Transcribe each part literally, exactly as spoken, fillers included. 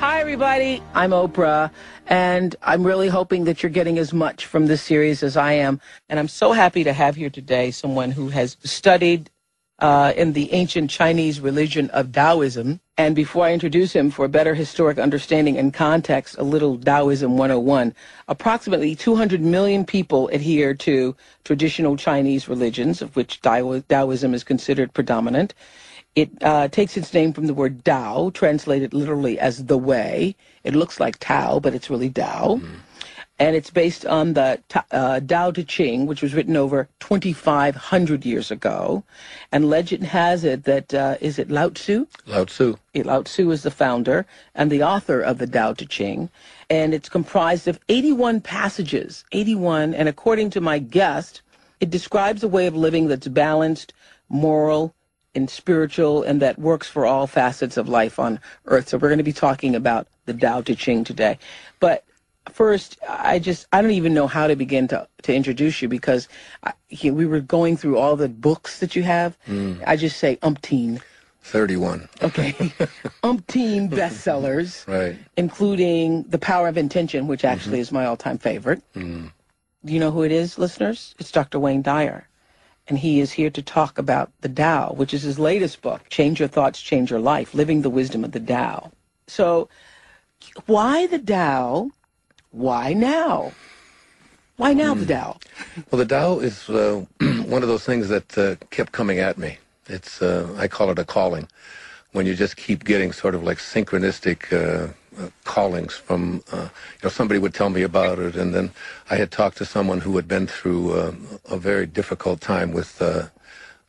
Hi, everybody. I'm Oprah, and I'm really hoping that you're getting as much from this series as I am. And I'm so happy to have here today someone who has studied uh, in the ancient Chinese religion of Taoism. And before I introduce him, for a better historic understanding and context, a little Taoism one oh one. Approximately two hundred million people adhere to traditional Chinese religions, of which Taoism is considered predominant. It uh, takes its name from the word Tao, translated literally as the way. It looks like Tao, but it's really Tao. Mm. And it's based on the uh, Tao Te Ching, which was written over twenty-five hundred years ago. And legend has it that, uh, is it Lao Tzu? Lao Tzu. It, Lao Tzu is the founder and the author of the Tao Te Ching. And it's comprised of eighty-one passages, eighty-one. And according to my guest, it describes a way of living that's balanced, moral, and spiritual, and that works for all facets of life on earth. So we're going to be talking about the Tao Te Ching today. But first, I just, I don't even know how to begin to, to introduce you, because I, he, we were going through all the books that you have. Mm. I just say umpteen. thirty-one. Okay. Umpteen bestsellers. Right. Including The Power of Intention, which actually mm-hmm. is my all-time favorite. Mm. You know who it is, listeners? It's Doctor Wayne Dyer. And he is here to talk about the Tao, which is his latest book, Change Your Thoughts, Change Your Life, Living the Wisdom of the Tao. So why the Tao? Why now? Why now the Tao? Well, the Tao is uh, one of those things that uh, kept coming at me. It's uh, I call it a calling, when you just keep getting sort of like synchronistic uh, uh, callings from, uh, you know, somebody would tell me about it, and then I had talked to someone who had been through uh, a very difficult time with uh,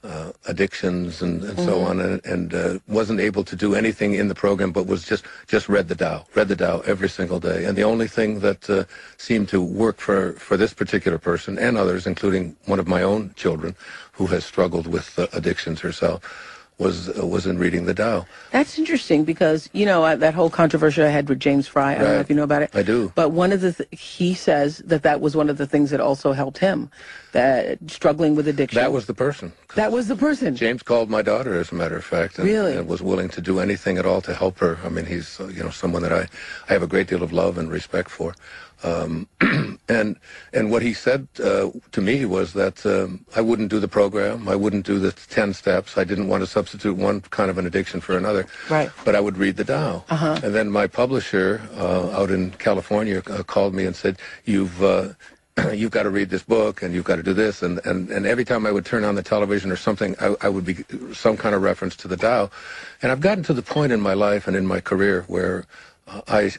uh, addictions and, and mm-hmm. so on, and, and uh, wasn't able to do anything in the program, but was just, just read the Tao, read the Tao every single day. And the only thing that uh, seemed to work for, for this particular person and others, including one of my own children, who has struggled with uh, addictions herself, was uh, was in reading the Tao. That's interesting, because, you know, I, that whole controversy I had with James Fry, I right. don't know if you know about it. I do. But one of the th he says that that was one of the things that also helped him, that struggling with addiction. That was the person. That was the person. James called my daughter, as a matter of fact, and, really? and was willing to do anything at all to help her. I mean, he's, uh, you know, someone that I, I have a great deal of love and respect for. Um, and and what he said uh, to me was that um, I wouldn't do the program, I wouldn't do the ten steps, I didn't want to substitute one kind of an addiction for another, right. but I would read the Tao. Uh-huh. And then my publisher uh, out in California uh, called me and said, you've uh, you've got to read this book, and you've got to do this, and, and, and every time I would turn on the television or something, I, I would be some kind of reference to the Tao. And I've gotten to the point in my life and in my career where I,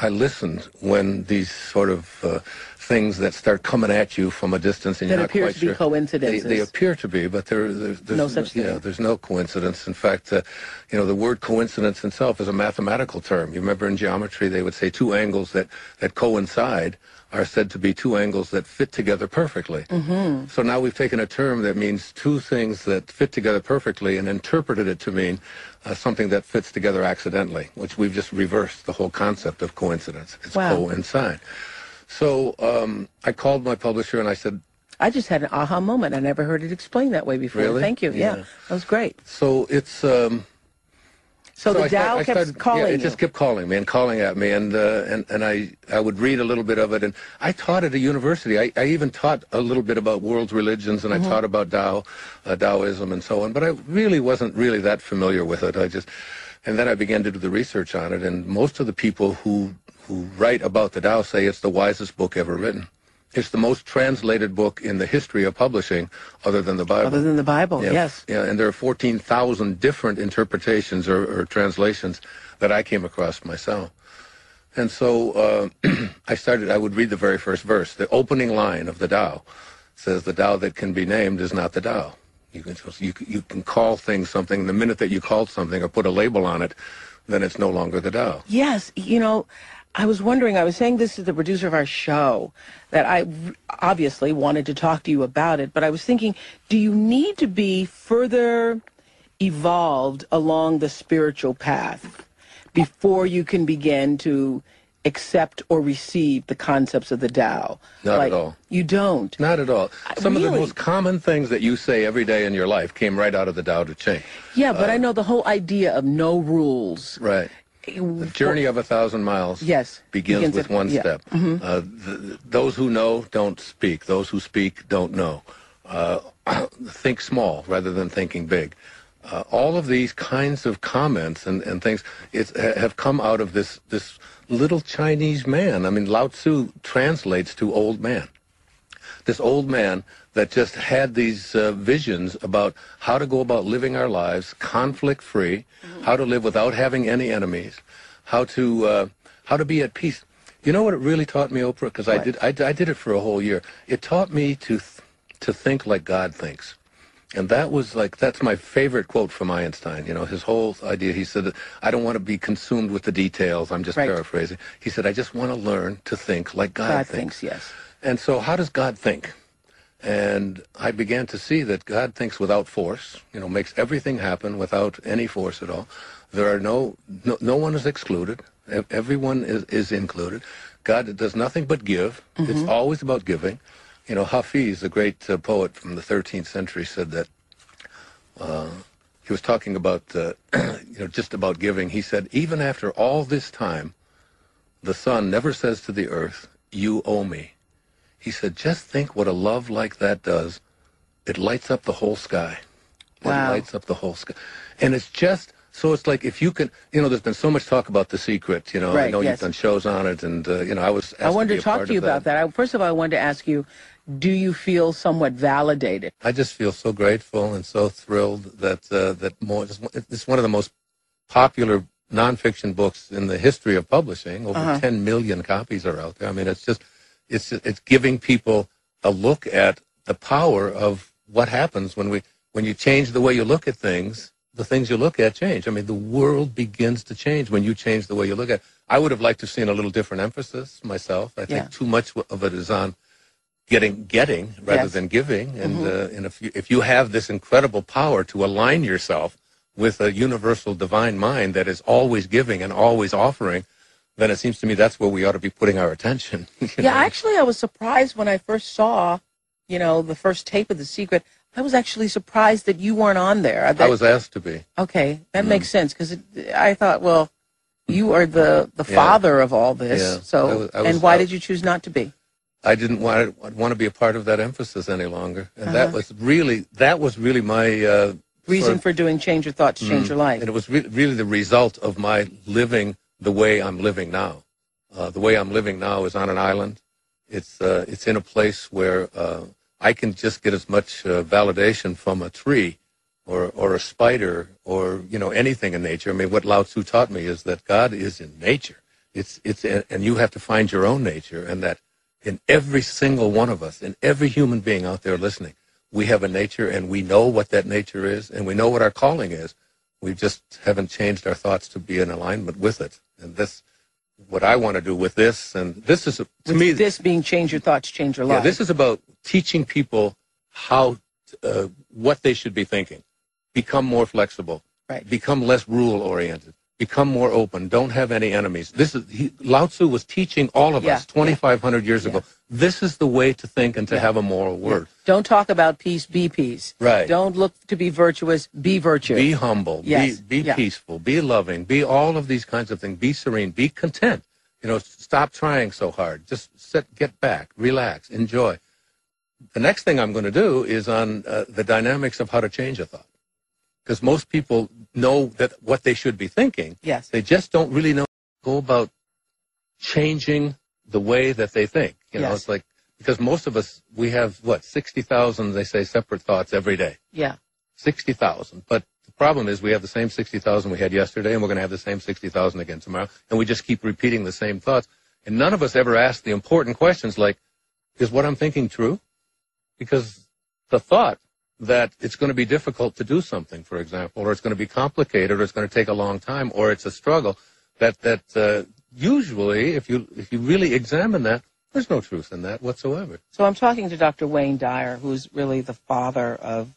I listened when these sort of uh, things that start coming at you from a distance and that you're not quite sure. They appear to be coincidences. They, they appear to be, but there, there, there's no such thing. Yeah, there's no coincidence. In fact, uh, you know, the word coincidence itself is a mathematical term. You remember in geometry they would say two angles that, that coincide are said to be two angles that fit together perfectly. Mm-hmm. So now we've taken a term that means two things that fit together perfectly and interpreted it to mean uh, something that fits together accidentally, which we've just reversed the whole concept of coincidence. It's wow. coincide. So um, I called my publisher and I said, I just had an aha moment. I never heard it explained that way before. Really? Thank you. Yeah. yeah. That was great. So it's... Um, So, so the Tao kept started, calling yeah, it you. Just kept calling me and calling at me, and uh, and and I I would read a little bit of it, and I taught at a university. I, I even taught a little bit about world religions, and mm-hmm. I taught about Tao, uh, Taoism, and so on. But I really wasn't really that familiar with it. I just, and then I began to do the research on it, and most of the people who who write about the Tao say it's the wisest book ever written. It's the most translated book in the history of publishing, other than the Bible. Other than the Bible, yeah, yes. Yeah, and there are fourteen thousand different interpretations or, or translations that I came across myself. And so uh, I started, I would read the very first verse. The opening line of the Tao says, the Tao that can be named is not the Tao. You can, you, you can call things something. The minute that you call something or put a label on it, then it's no longer the Tao. Yes, you know... I was wondering, I was saying this to the producer of our show, that I obviously wanted to talk to you about it, but I was thinking, do you need to be further evolved along the spiritual path before you can begin to accept or receive the concepts of the Tao? Not like, at all. You don't? Not at all. Some really? of the most common things that you say every day in your life came right out of the Tao Te Ching. Yeah, but uh, I know the whole idea of no rules. Right. The journey of a thousand miles yes, begins, begins with at, one yeah. step. Mm-hmm. uh, th those who know don't speak. Those who speak don't know. Uh, think small rather than thinking big. Uh, all of these kinds of comments and, and things it's, ha have come out of this, this little Chinese man. I mean, Lao Tzu translates to old man. This old man that just had these uh, visions about how to go about living our lives conflict-free, mm-hmm. how to live without having any enemies, how to, uh, how to be at peace. You know what it really taught me, Oprah? Because I did, I, I did it for a whole year. It taught me to, th to think like God thinks. And that was like, that's my favorite quote from Einstein. You know, his whole idea, he said, I don't want to be consumed with the details. I'm just right. paraphrasing. He said, I just want to learn to think like God, God thinks. thinks. Yes. And so how does God think? And I began to see that God thinks without force, you know, makes everything happen without any force at all. There are no, no, no one is excluded. Everyone is, is included. God does nothing but give. Mm-hmm. It's always about giving. You know, Hafiz, the great uh, poet from the thirteenth century, said that uh, he was talking about, uh, you know, just about giving. He said, even after all this time, the sun never says to the earth, you owe me. He said, just think what a love like that does. It lights up the whole sky. Wow. It lights up the whole sky. And it's just, so it's like if you can, you know, there's been so much talk about The Secret, you know. Right, I know yes. you've done shows on it, and, uh, you know, I was asked I wanted to, to talk to you about that. that. I, first of all, I wanted to ask you, do you feel somewhat validated? I just feel so grateful and so thrilled that, uh, that more, it's one of the most popular nonfiction books in the history of publishing. Over uh-huh. ten million copies are out there. I mean, it's just... It's, it's giving people a look at the power of what happens when, we, when you change the way you look at things, the things you look at change. I mean, the world begins to change when you change the way you look at it. I would have liked to have seen a little different emphasis myself. I think yeah. too much of it is on getting, getting rather yes. than giving. And, mm-hmm. uh, and if, you, if you have this incredible power to align yourself with a universal divine mind that is always giving and always offering, then it seems to me that's where we ought to be putting our attention. Yeah, know? Actually, I was surprised when I first saw, you know, the first tape of The Secret. I was actually surprised that you weren't on there. That, I was asked to be. Okay, that mm. makes sense, because I thought, well, you are the, the yeah. father of all this, yeah. so, I was, I was, and why I, did you choose not to be? I didn't want to, want to be a part of that emphasis any longer, and uh-huh. that was really, that was really my... Uh, Reason sort of, for doing Change Your Thoughts, Change mm, Your Life. And it was re really the result of my living... the way I'm living now. Uh, the way I'm living now is on an island. It's, uh, it's in a place where uh, I can just get as much uh, validation from a tree or, or a spider or, you know, anything in nature. I mean, what Lao Tzu taught me is that God is in nature. It's, it's, and you have to find your own nature, and that in every single one of us, in every human being out there listening, we have a nature, and we know what that nature is, and we know what our calling is. We just haven't changed our thoughts to be in alignment with it. And this, what I want to do with this, and this is, to with me... this being Change Your Thoughts, Change Your Life. Yeah, this is about teaching people how, uh, what they should be thinking. Become more flexible. Right. Become less rule-oriented. Become more open. Don't have any enemies. This is, he, Lao Tzu was teaching all of yeah. us twenty-five hundred yeah. years ago. Yeah. This is the way to think and to yeah. have a moral word. Yeah. Don't talk about peace, be peace. Right. Don't look to be virtuous, be virtuous. Be humble, yes. be, be yeah. peaceful, be loving, be all of these kinds of things. Be serene, be content. You know, stop trying so hard. Just sit, get back, relax, enjoy. The next thing I'm going to do is on uh, the dynamics of how to change a thought. Because most people know that what they should be thinking. Yes. They just don't really know how to go about changing the way that they think. You know, yes. it's like, because most of us, we have, what, sixty thousand, they say, separate thoughts every day. Yeah. sixty thousand. But the problem is we have the same sixty thousand we had yesterday, and we're going to have the same sixty thousand again tomorrow. And we just keep repeating the same thoughts. And none of us ever ask the important questions like, is what I'm thinking true? Because the thought that it's going to be difficult to do something, for example, or it's going to be complicated, or it's going to take a long time, or it's a struggle, that, that uh, usually, if you, if you really examine that, there's no truth in that whatsoever. So I'm talking to Doctor Wayne Dyer, who's really the father of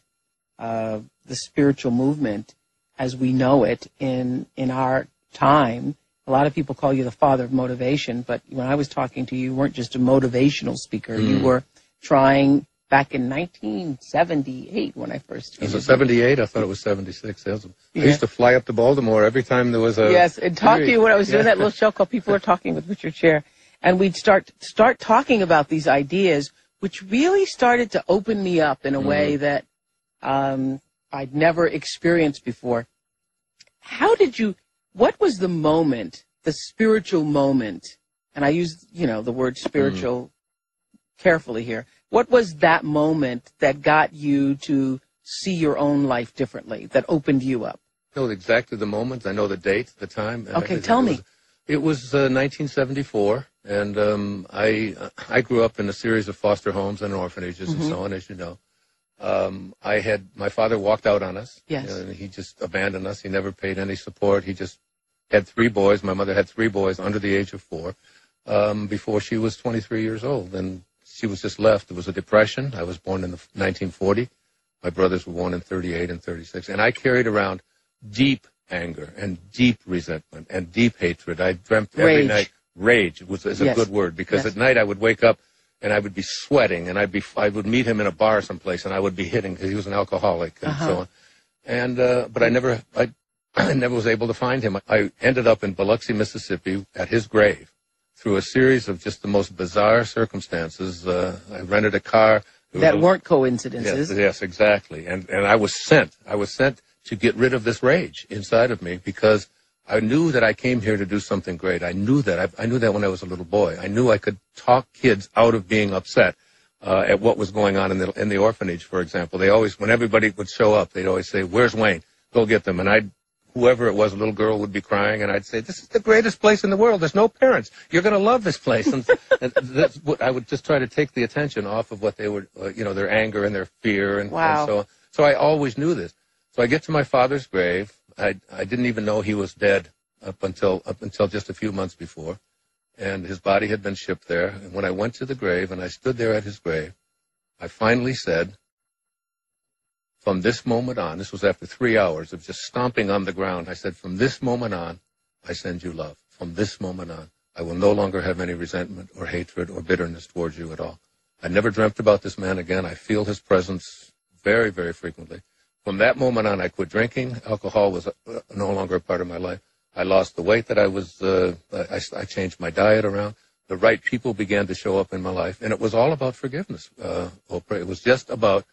uh, the spiritual movement as we know it in, in our time. A lot of people call you the father of motivation, but when I was talking to you, you weren't just a motivational speaker. Mm. You were trying back in nineteen seventy-eight when I first came. Was it seventy-eight? I thought it was seventy-six. I yeah. used to fly up to Baltimore every time there was a... Yes, and talk to you when I was doing yeah. that little show called People Are Talking with Richard Chair. And we'd start start talking about these ideas, which really started to open me up in a mm-hmm. way that um, I'd never experienced before. How did you... What was the moment, the spiritual moment, and I use, you know, the word spiritual mm-hmm. carefully here. What was that moment that got you to see your own life differently, that opened you up? I know exactly the moment. I know the date, the time. Okay, I, tell it me. Was, it was uh, nineteen seventy-four, and um, I I grew up in a series of foster homes and orphanages mm-hmm. and so on, as you know. Um, I had, my father walked out on us. Yes. And he just abandoned us. He never paid any support. He just... had three boys. My mother had three boys under the age of four um, before she was twenty-three years old, and she was just left. There was a depression. I was born in the nineteen forty. My brothers were born in thirty-eight and thirty-six, and I carried around deep anger and deep resentment and deep hatred. I dreamt every rage. night. Rage was, is yes. a good word, because yes. at night I would wake up and I would be sweating, and I'd be, I would meet him in a bar someplace, and I would be hitting, because he was an alcoholic and uh-huh. so on. And uh, but I never... I, I never was able to find him. I ended up in Biloxi, Mississippi, at his grave through a series of just the most bizarre circumstances. Uh, I rented a car. That was, weren't coincidences. Yes, yes, exactly. And and I was sent. I was sent to get rid of this rage inside of me, because I knew that I came here to do something great. I knew that. I, I knew that when I was a little boy. I knew I could talk kids out of being upset uh, at what was going on in the, in the orphanage, for example. They always, when everybody would show up, they'd always say, "Where's Wayne? Go get them." And I'd... whoever it was, a little girl would be crying, and I'd say, "This is the greatest place in the world. There's no parents. You're going to love this place." And, and that's what I would just try to take the attention off of what they were, uh, you know, their anger and their fear and, wow. and so on. So I always knew this. So I get to my father's grave. I I didn't even know he was dead up until up until just a few months before, and his body had been shipped there. And when I went to the grave and I stood there at his grave, I finally said, "From this moment on," this was after three hours of just stomping on the ground, I said, "From this moment on, I send you love. From this moment on, I will no longer have any resentment or hatred or bitterness towards you at all. I never dreamt about this man again. I feel his presence very, very frequently. From that moment on, I quit drinking. Alcohol was no longer a part of my life. I lost the weight that I was, uh, I, I changed my diet around. The right people began to show up in my life." And it was all about forgiveness, uh, Oprah. It was just about...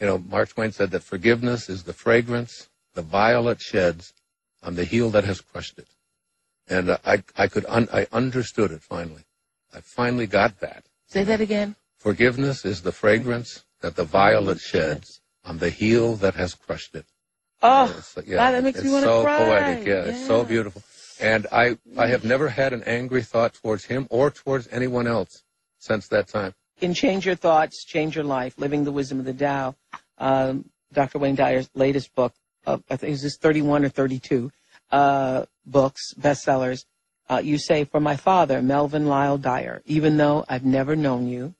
You know, Mark Twain said that forgiveness is the fragrance the violet sheds on the heel that has crushed it. And uh, I, I could, un- I understood it finally. I finally got that. Say that again. Forgiveness is the fragrance that the violet sheds on the heel that has crushed it. Oh, uh, yeah, God, that makes me want to so cry. It's so poetic. Yeah, yeah, it's so beautiful. And I, I have never had an angry thought towards him or towards anyone else since that time. In Change Your Thoughts, Change Your Life, Living the Wisdom of the Tao, um, Doctor Wayne Dyer's latest book, uh, I think it was his thirty-one or thirty-two uh, books, bestsellers, uh, you say, "For my father, Melvin Lyle Dyer, even though I've never known you,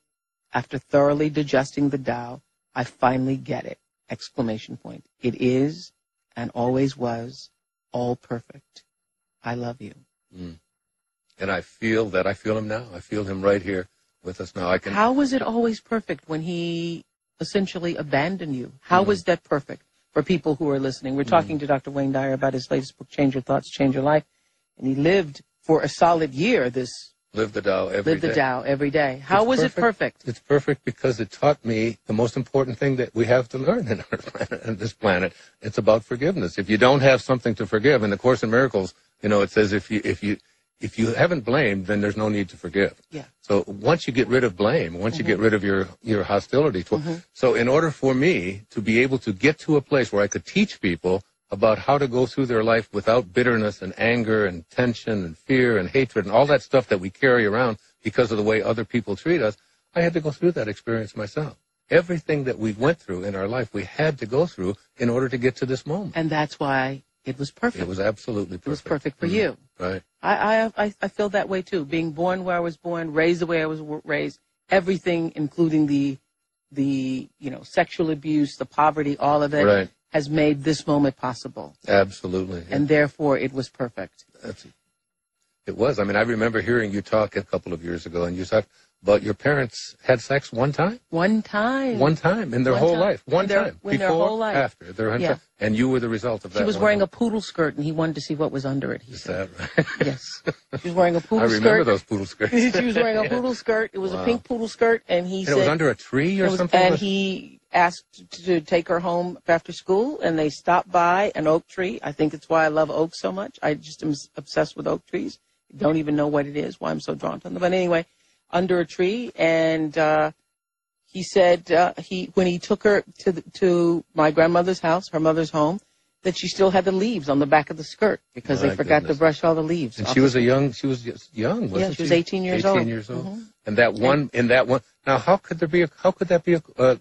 after thoroughly digesting the Tao, I finally get it, exclamation point. It is and always was all perfect. I love you." Mm. And I feel that. I feel him now. I feel him right here with us now. I can... How was it always perfect when he essentially abandoned you? How mm-hmm. was that perfect for people who are listening? We're mm-hmm. talking to Doctor Wayne Dyer about his latest book, Change Your Thoughts, Change Your Life. And he lived for a solid year this... Lived the Tao every lived day. Lived the Tao every day. How it's was perfect. it perfect? It's perfect because it taught me the most important thing that we have to learn in our planet, on this planet. It's about forgiveness. If you don't have something to forgive, in the Course in Miracles, you know, it says if you... if you If you haven't blamed, then there's no need to forgive. Yeah. So once you get rid of blame, once mm-hmm. you get rid of your, your hostility. Toward, mm-hmm. So in order for me to be able to get to a place where I could teach people about how to go through their life without bitterness and anger and tension and fear and hatred and all that stuff that we carry around because of the way other people treat us, I had to go through that experience myself. Everything that we went through in our life, we had to go through in order to get to this moment. And that's why... It was perfect. It was absolutely perfect. It was perfect for mm-hmm. you. Right. I, I I feel that way, too. Being born where I was born, raised the way I was raised, everything, including the, the you know, sexual abuse, the poverty, all of it, right. has made this moment possible. Absolutely. Yeah. And therefore, it was perfect. That's it. It was. I mean, I remember hearing you talk a couple of years ago, and you talked about your parents had sex one time? One time. One time in their one whole time. life. One their, time. Before, their whole life. After. Their yeah. And you were the result of that. She was wearing one. a poodle skirt, and he wanted to see what was under it. He Is said. that right? Yes. She was wearing a poodle skirt. I remember skirt. those poodle skirts. She was wearing a poodle skirt. It was wow. a pink poodle skirt, and he and said... it was under a tree or was, something? And he asked to take her home after school, and they stopped by an oak tree. I think it's why I love oaks so much. I just am obsessed with oak trees. Don't even know what it is, why I'm so drawn to them. But anyway, under a tree, and uh, he said uh, he when he took her to the, to my grandmother's house, her mother's home, that she still had the leaves on the back of the skirt because my they forgot goodness. to brush all the leaves. And she was a young, she was young, wasn't yeah, she? she was eighteen years old. eighteen years old. Mm-hmm. And that one, in that one. Now, how could there be? A, how could that be? A, uh,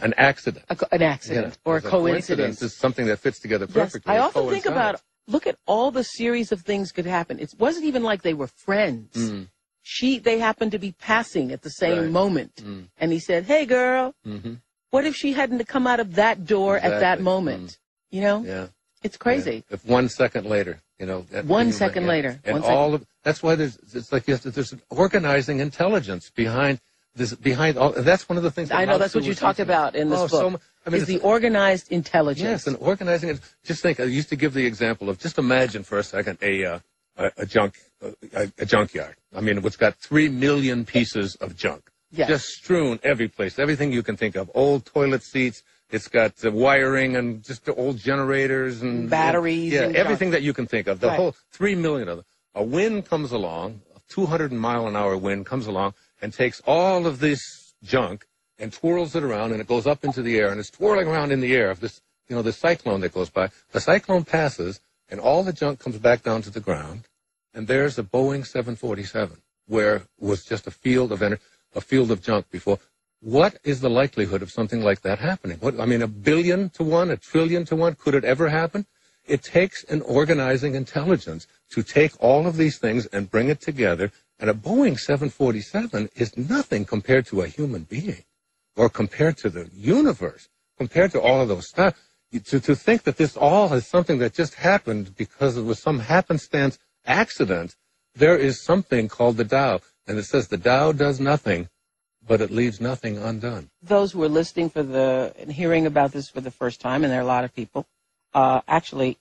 An accident. A, an accident yeah, or a coincidence. coincidence is something that fits together perfectly. Yes, I often coincides. think about, look at all the series of things could happen. It wasn't even like they were friends. Mm. She, They happened to be passing at the same right. moment. Mm. And he said, hey, girl, mm-hmm. what if she hadn't come out of that door exactly. at that moment? Mm. You know? Yeah. It's crazy. Yeah. If one second later, you know. That, one second yeah. later. And one all second. Of, that's why there's, it's like you have to, there's an organizing intelligence behind This, behind all, that's one of the things. That I know that's what you talked about in this oh, book. So, I mean, is the organized intelligence? Yes, and organizing it. Just think. I used to give the example of just imagine for a second a uh, a junk a, a junkyard. I mean, it's got three million pieces of junk, yes. just strewn every place, everything you can think of. Old toilet seats. It's got the wiring and just the old generators and batteries. And, yeah, and everything junk. that you can think of. The right. whole three million of them. A wind comes along. A two hundred mile an hour wind comes along. And takes all of this junk and twirls it around, and it goes up into the air, and it's twirling around in the air of this, you know, the cyclone that goes by. The cyclone passes, and all the junk comes back down to the ground, and there's a Boeing seven forty-seven, where it was just a field of energy, a field of junk before. What is the likelihood of something like that happening? What, I mean, a billion to one, a trillion to one, could it ever happen? It takes an organizing intelligence to take all of these things and bring it together. And a Boeing seven forty-seven is nothing compared to a human being or compared to the universe, compared to all of those stuff. To, to think that this all is something that just happened because it was some happenstance accident, there is something called the Tao. And it says the Tao does nothing, but it leaves nothing undone. Those who are listening for the and hearing about this for the first time, and there are a lot of people, uh, actually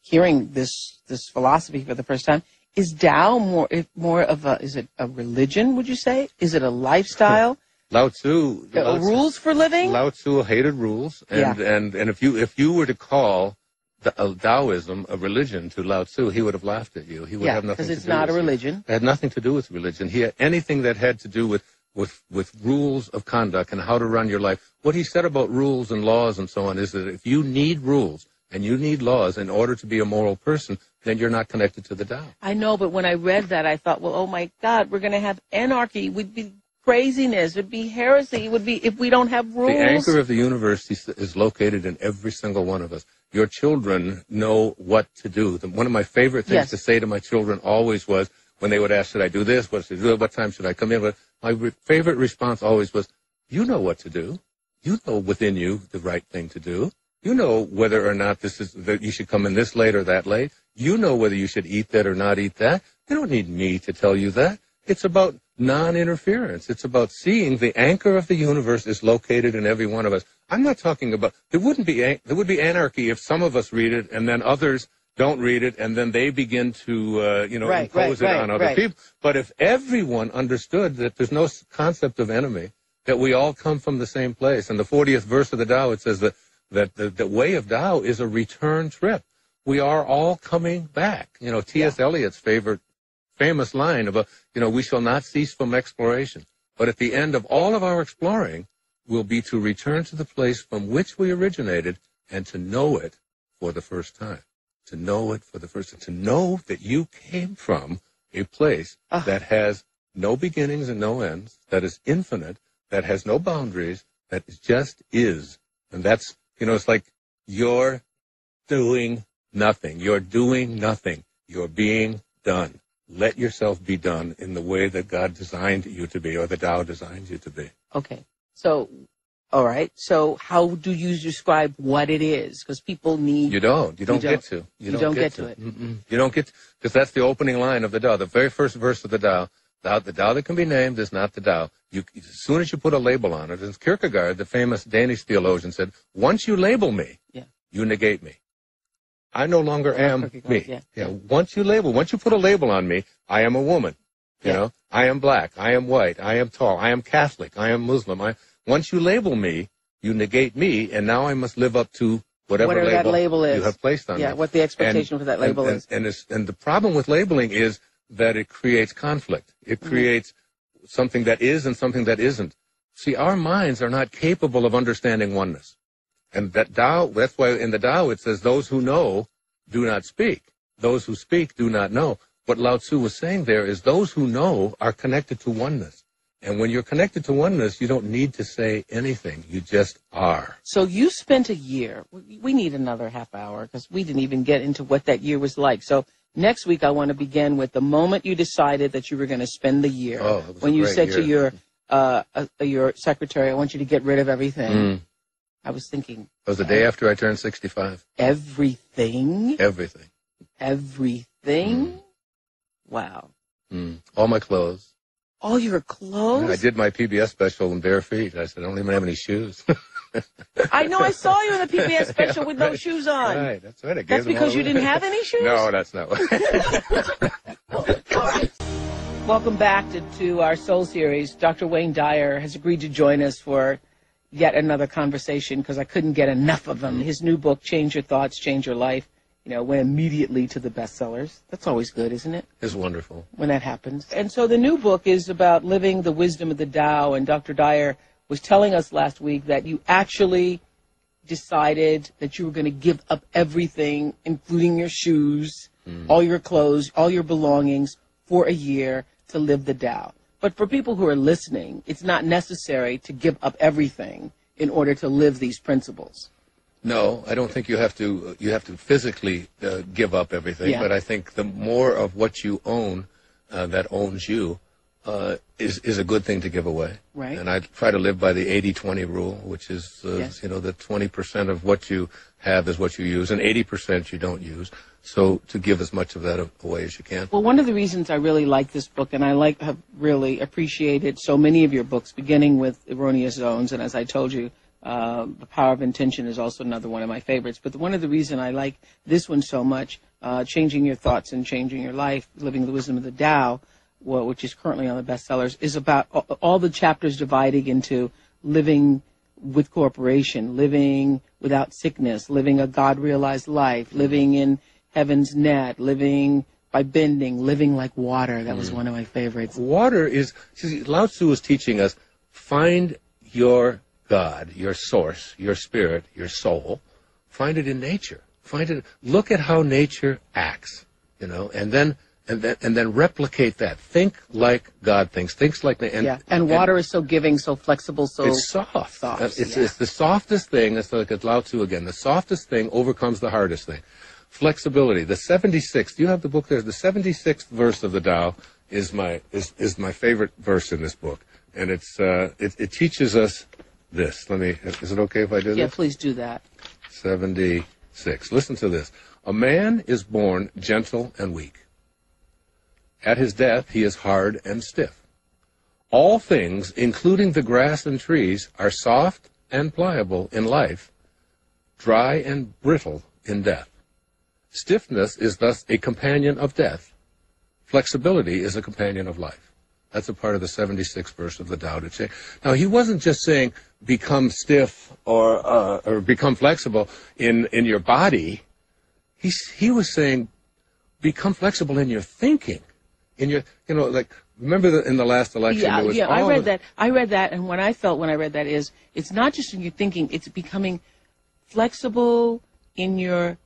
hearing this, this philosophy for the first time, is Tao more more of a, is it a religion, would you say? Is it a lifestyle? Lao Tzu. Uh, Lao Tzu. Rules for living? Lao Tzu hated rules. And, yeah. and, and if you if you were to call the, uh, Taoism a religion to Lao Tzu, he would have laughed at you. He would yeah, have nothing to do with it. Because it's not a religion. It had nothing to do with religion. He had anything that had to do with, with, with rules of conduct and how to run your life. What he said about rules and laws and so on is that if you need rules and you need laws in order to be a moral person, then you're not connected to the Tao. I know, but when I read that, I thought, well, oh, my God, we're going to have anarchy. We'd be craziness. It'd be heresy. It would be if we don't have rules. The anchor of the universe is located in every single one of us. Your children know what to do. One of my favorite things yes. to say to my children always was, when they would ask, should I do this? What should I do? What time should I come in? My re- favorite response always was, you know what to do. You know within you the right thing to do. You know whether or not this is that you should come in this late or that late. You know whether you should eat that or not eat that. You don't need me to tell you that. It's about non-interference. It's about seeing the anchor of the universe is located in every one of us. I'm not talking about there wouldn't be there would be anarchy if some of us read it and then others don't read it and then they begin to uh, you know right, impose right, it right, on other right. people. But if everyone understood that there's no concept of enemy, that we all come from the same place. In the fortieth verse of the Tao, it says that. That the, the way of Tao is a return trip. We are all coming back. You know, T S Yeah. Eliot's favorite, famous line about, you know, we shall not cease from exploration. But at the end of all of our exploring will be to return to the place from which we originated and to know it for the first time. To know it for the first time. To know that you came from a place Uh. that has no beginnings and no ends, that is infinite, that has no boundaries, that just is. And that's You know, it's like you're doing nothing. You're doing nothing. You're being done. Let yourself be done in the way that God designed you to be or the Tao designed you to be. Okay. So All right. So how do you describe what it is? Because people need... You don't. You don't, you don't get to. You, you don't, don't get, get to it. Mm-mm. You don't get... Because that's the opening line of the Tao. The very first verse of the Tao. The Tao that can be named is not the Tao. You, as soon as you put a label on it, as Kierkegaard, the famous Danish theologian, said, once you label me, yeah. you negate me. I no longer yeah, am me. Yeah. yeah. Once you label, once you put a label on me, I am a woman. You yeah. know, I am black. I am white. I am tall. I am Catholic. I am Muslim. I... Once you label me, you negate me, and now I must live up to whatever, whatever label, that label is. You have placed on yeah, me. Yeah, what the expectation and, for that label and, is. And, and, and the problem with labeling is that it creates conflict. It mm-hmm. creates something that is and something that isn't. See, our minds are not capable of understanding oneness. And that Tao, that's why in the Tao it says, those who know do not speak. Those who speak do not know. What Lao Tzu was saying there is those who know are connected to oneness. And when you're connected to oneness, you don't need to say anything. You just are. So you spent a year. We need another half hour because we didn't even get into what that year was like. So next week I want to begin with the moment you decided that you were going to spend the year. Oh, that was when a you great said year. to your uh, uh, your secretary, I want you to get rid of everything. Mm. I was thinking. It was the day uh, after I turned sixty-five. Everything? Everything. Everything? Mm. Wow. Mm. All my clothes. All your clothes? I did my P B S special in bare feet. I said, I don't even have any shoes. I know. I saw you in the P B S special yeah, with right. no shoes on. Right. That's right. I that's because you away. didn't have any shoes? No, that's not what. All right. Welcome back to, to our Soul Series. Doctor Wayne Dyer has agreed to join us for yet another conversation because I couldn't get enough of him. His new book, Change Your Thoughts, Change Your Life. You know, went immediately to the bestsellers. That's always good, isn't it? It's wonderful. When that happens. And so the new book is about living the wisdom of the Tao. And Doctor Dyer was telling us last week that you actually decided that you were going to give up everything, including your shoes, mm. all your clothes, all your belongings, for a year to live the Tao. But for people who are listening, it's not necessary to give up everything in order to live these principles. No, I don't think you have to you have to physically uh, give up everything, yeah. but I think the more of what you own uh, that owns you uh, is is a good thing to give away. Right. And I try to live by the eighty twenty rule, which is uh, yes. you know, the twenty percent of what you have is what you use and eighty percent you don't use. So to give as much of that away as you can. Well, one of the reasons I really like this book, and I like have really appreciated so many of your books, beginning with Erroneous Zones, and as I told you, Uh, the Power of Intention is also another one of my favorites. But the, one of the reason I like this one so much, uh, Changing Your Thoughts and Changing Your Life, Living the Wisdom of the Tao, well, which is currently on the bestsellers, is about all, all the chapters dividing into living with corporation, living without sickness, living a God-realized life, living in heaven's net, living by bending, living like water. That was mm. one of my favorites. Water is, see, Lao Tzu is teaching us, find your God, your source, your spirit, your soul. Find it in nature. Find it. Look at how nature acts, you know, and then and then and then replicate that. Think like God thinks. Thinks like the and yeah. And water and, is so giving, so flexible, so it's soft. soft. It's, yeah. it's the softest thing. It's like Lao Tzu again. The softest thing overcomes the hardest thing. Flexibility. The seventy-sixth. You have the book there. The seventy-sixth verse of the Tao is my is is my favorite verse in this book, and it's uh, it, it teaches us. This. Let me. Is it okay if I do yeah, this? Yeah, please do that. seventy-six. Listen to this. A man is born gentle and weak. At his death, he is hard and stiff. All things, including the grass and trees, are soft and pliable in life, dry and brittle in death. Stiffness is thus a companion of death. Flexibility is a companion of life. That's a part of the seventy-sixth verse of the Tao Te Ching. Now, he wasn't just saying become stiff or uh, or become flexible in, in your body. He he was saying become flexible in your thinking, in your you know like remember the, in the last election. Yeah, there was yeah. All I read of, that. I read that, and what I felt when I read that is it's not just in your thinking; it's becoming flexible in your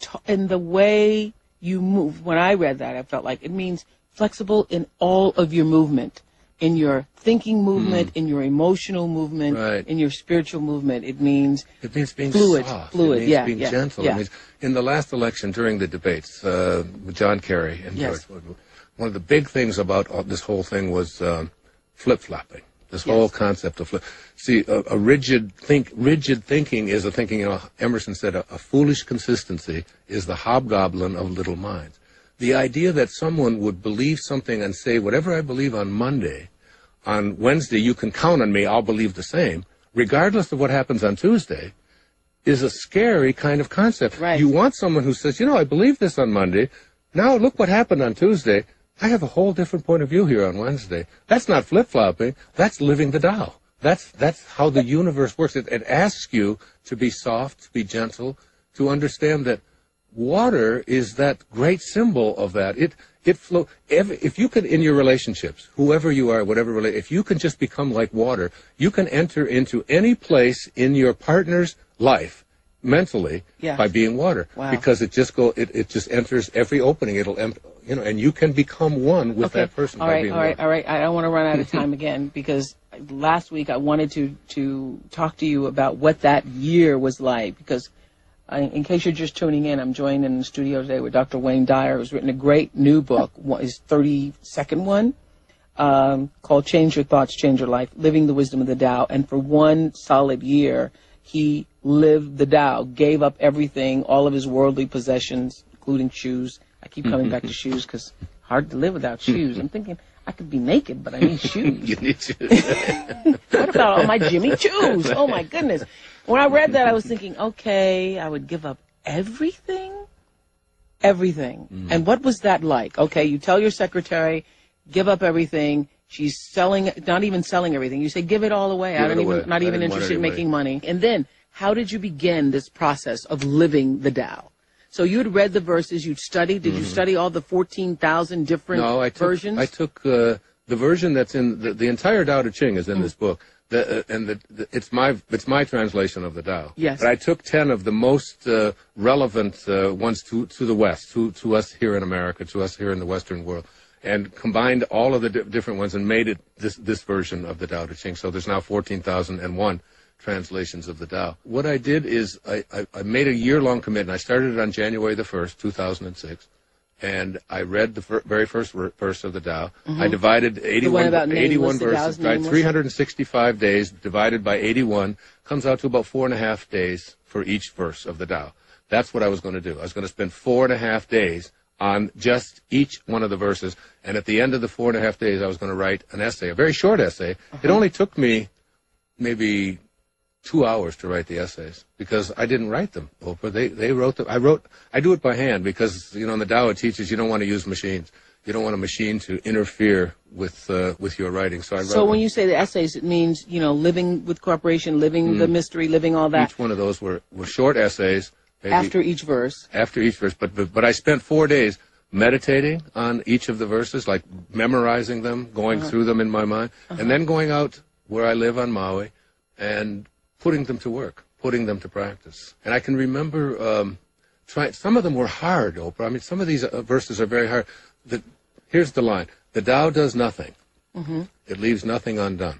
t in the way you move. When I read that, I felt like it means. Flexible in all of your movement, in your thinking movement, mm. in your emotional movement, right. in your spiritual movement. It means it means being fluid, soft. fluid, it means yeah, being yeah, gentle. Yeah. It means, in the last election, during the debates, uh, John Kerry and yes. George, one of the big things about all, this whole thing was um, flip flopping. This yes. whole concept of flow. See, a, a rigid think, rigid thinking is a thinking, you know, Emerson said, a, a foolish consistency is the hobgoblin of little minds. The idea that someone would believe something and say, whatever I believe on Monday, on Wednesday you can count on me, I'll believe the same, regardless of what happens on Tuesday, is a scary kind of concept. Right. You want someone who says, you know, I believe this on Monday, now look what happened on Tuesday. I have a whole different point of view here on Wednesday. That's not flip-flopping. That's living the Tao. That's that's how the universe works. It, it asks you to be soft, to be gentle, to understand that water is that great symbol of that. It it flow. Every, if you can, in your relationships, whoever you are, whatever relate, if you can just become like water, you can enter into any place in your partner's life mentally yes. by being water, wow. because it just go. It it just enters every opening. It'll empty. You know, and you can become one with okay. that person. All right, all right, one. all right. I don't want to run out of time again, because last week I wanted to, to talk to you about what that year was like, because I, in case you're just tuning in, I'm joined in the studio today with Doctor Wayne Dyer, who's written a great new book, his thirty-second one, um, called Change Your Thoughts, Change Your Life, Living the Wisdom of the Tao. And for one solid year, he lived the Tao, gave up everything, all of his worldly possessions, including shoes. I keep coming back to shoes, because hard to live without shoes. I'm thinking I could be naked, but I need shoes. You need shoes. What about all my Jimmy Choos? Oh, my goodness. When I read that, I was thinking, okay, I would give up everything? Everything. Mm. And what was that like? Okay, you tell your secretary, give up everything. She's selling, not even selling everything. You say, give it all away. Give I don't even, away. not I even interested in making money. And then, how did you begin this process of living the Tao? So you'd read the verses, you'd studied. Did mm-hmm. you study all the fourteen thousand different no, I took, versions? I took uh, the version that's in the, the entire Tao Te Ching is in mm-hmm. this book, the, uh, and the, the, it's my it's my translation of the Tao. Yes. But I took ten of the most uh, relevant uh, ones to to the West, to to us here in America, to us here in the Western world, and combined all of the di different ones and made it this this version of the Tao Te Ching. So there's now fourteen thousand and one. Translations of the Tao. What I did is I, I, I made a year-long commitment. I started it on January the first, two thousand six, and I read the fir very first verse of the Tao. Mm-hmm. I divided eighty-one, eighty-one verses, right, three hundred sixty-five days divided by eighty-one, comes out to about four and a half days for each verse of the Tao. That's what I was going to do. I was going to spend four and a half days on just each one of the verses, and at the end of the four and a half days, I was going to write an essay, a very short essay. Uh-huh. It only took me maybe two hours to write the essays, because I didn't write them, Oprah. They, they wrote them. I wrote, I do it by hand, because, you know, in the Tao it teaches you don't want to use machines. You don't want a machine to interfere with, uh, with your writing. So I wrote So when them. you say the essays, it means, you know, living with corporation, living mm. the mystery, living all that. Each one of those were, were short essays. Maybe, after each verse. After each verse. But, but, but I spent four days meditating on each of the verses, like memorizing them, going uh-huh. through them in my mind, uh-huh. and then going out where I live on Maui and putting them to work, putting them to practice. And I can remember, um, trying, some of them were hard, Oprah. I mean, some of these uh, verses are very hard. The, here's the line, the Tao does nothing. Mm-hmm. It leaves nothing undone.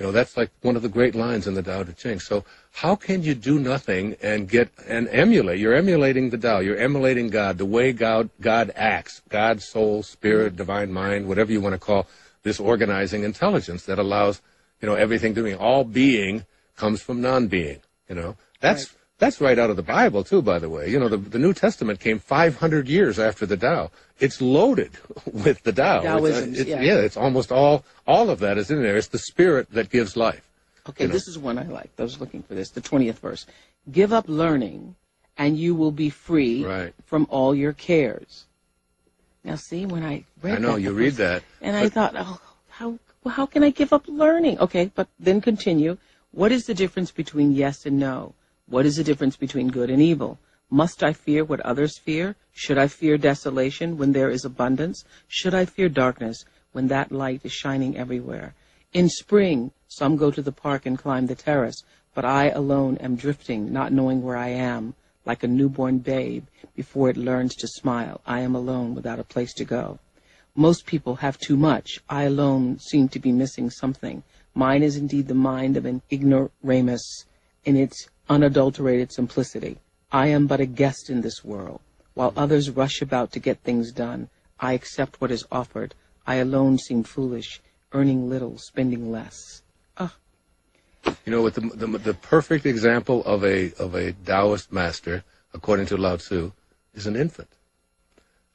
You know, that's like one of the great lines in the Tao Te Ching. So how can you do nothing and get, and emulate? You're emulating the Tao. You're emulating God, the way God, God acts, God, soul, spirit, mm-hmm. divine mind, whatever you want to call this organizing intelligence that allows, you know, everything to be, all being comes from non-being, you know. That's right. That's right out of the Bible, too, by the way. You know, the, the New Testament came five hundred years after the Tao. It's loaded with the Tao. Taoism, it's, it's, yeah. yeah, it's almost all, all of that is in there. It's the spirit that gives life. Okay, you know? This is one I like. I was looking for this, the twentieth verse. Give up learning, and you will be free right. from all your cares. Now, see, when I read I know, that, you read that. And I thought, oh, how, how can I give up learning? Okay, but then continue. What is the difference between yes and no? What is the difference between good and evil? Must I fear what others fear? Should I fear desolation when there is abundance? Should I fear darkness when that light is shining everywhere? In spring, some go to the park and climb the terrace, but I alone am drifting, not knowing where I am, like a newborn babe before it learns to smile. I am alone without a place to go. Most people have too much. I alone seem to be missing something. Mine is indeed the mind of an ignoramus in its unadulterated simplicity. I am but a guest in this world. While others rush about to get things done, I accept what is offered. I alone seem foolish. earning little, spending less. Ah. You know, with the, the the perfect example of a of a Taoist master, according to Lao Tzu, is an infant.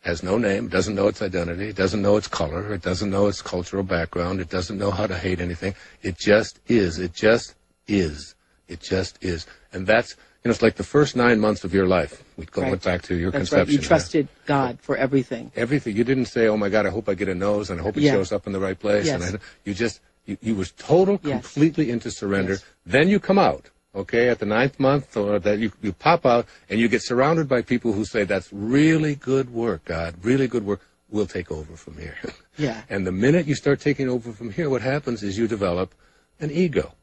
Has no name, doesn't know its identity, doesn't know its color, it doesn't know its cultural background, it doesn't know how to hate anything. It just is. It just is. It just is. And that's, you know, it's like the first nine months of your life. We go right. back to your that's conception. Right. You trusted yeah. God for everything. Everything. You didn't say, oh, my God, I hope I get a nose and I hope it yeah. shows up in the right place. Yes. And I, you just, you, you was total, yes. completely into surrender. Yes. Then you come out. Okay, at the ninth month, or that you, you pop out, and you get surrounded by people who say, that's really good work, God, really good work. We'll take over from here. Yeah. And the minute you start taking over from here, what happens is you develop an ego,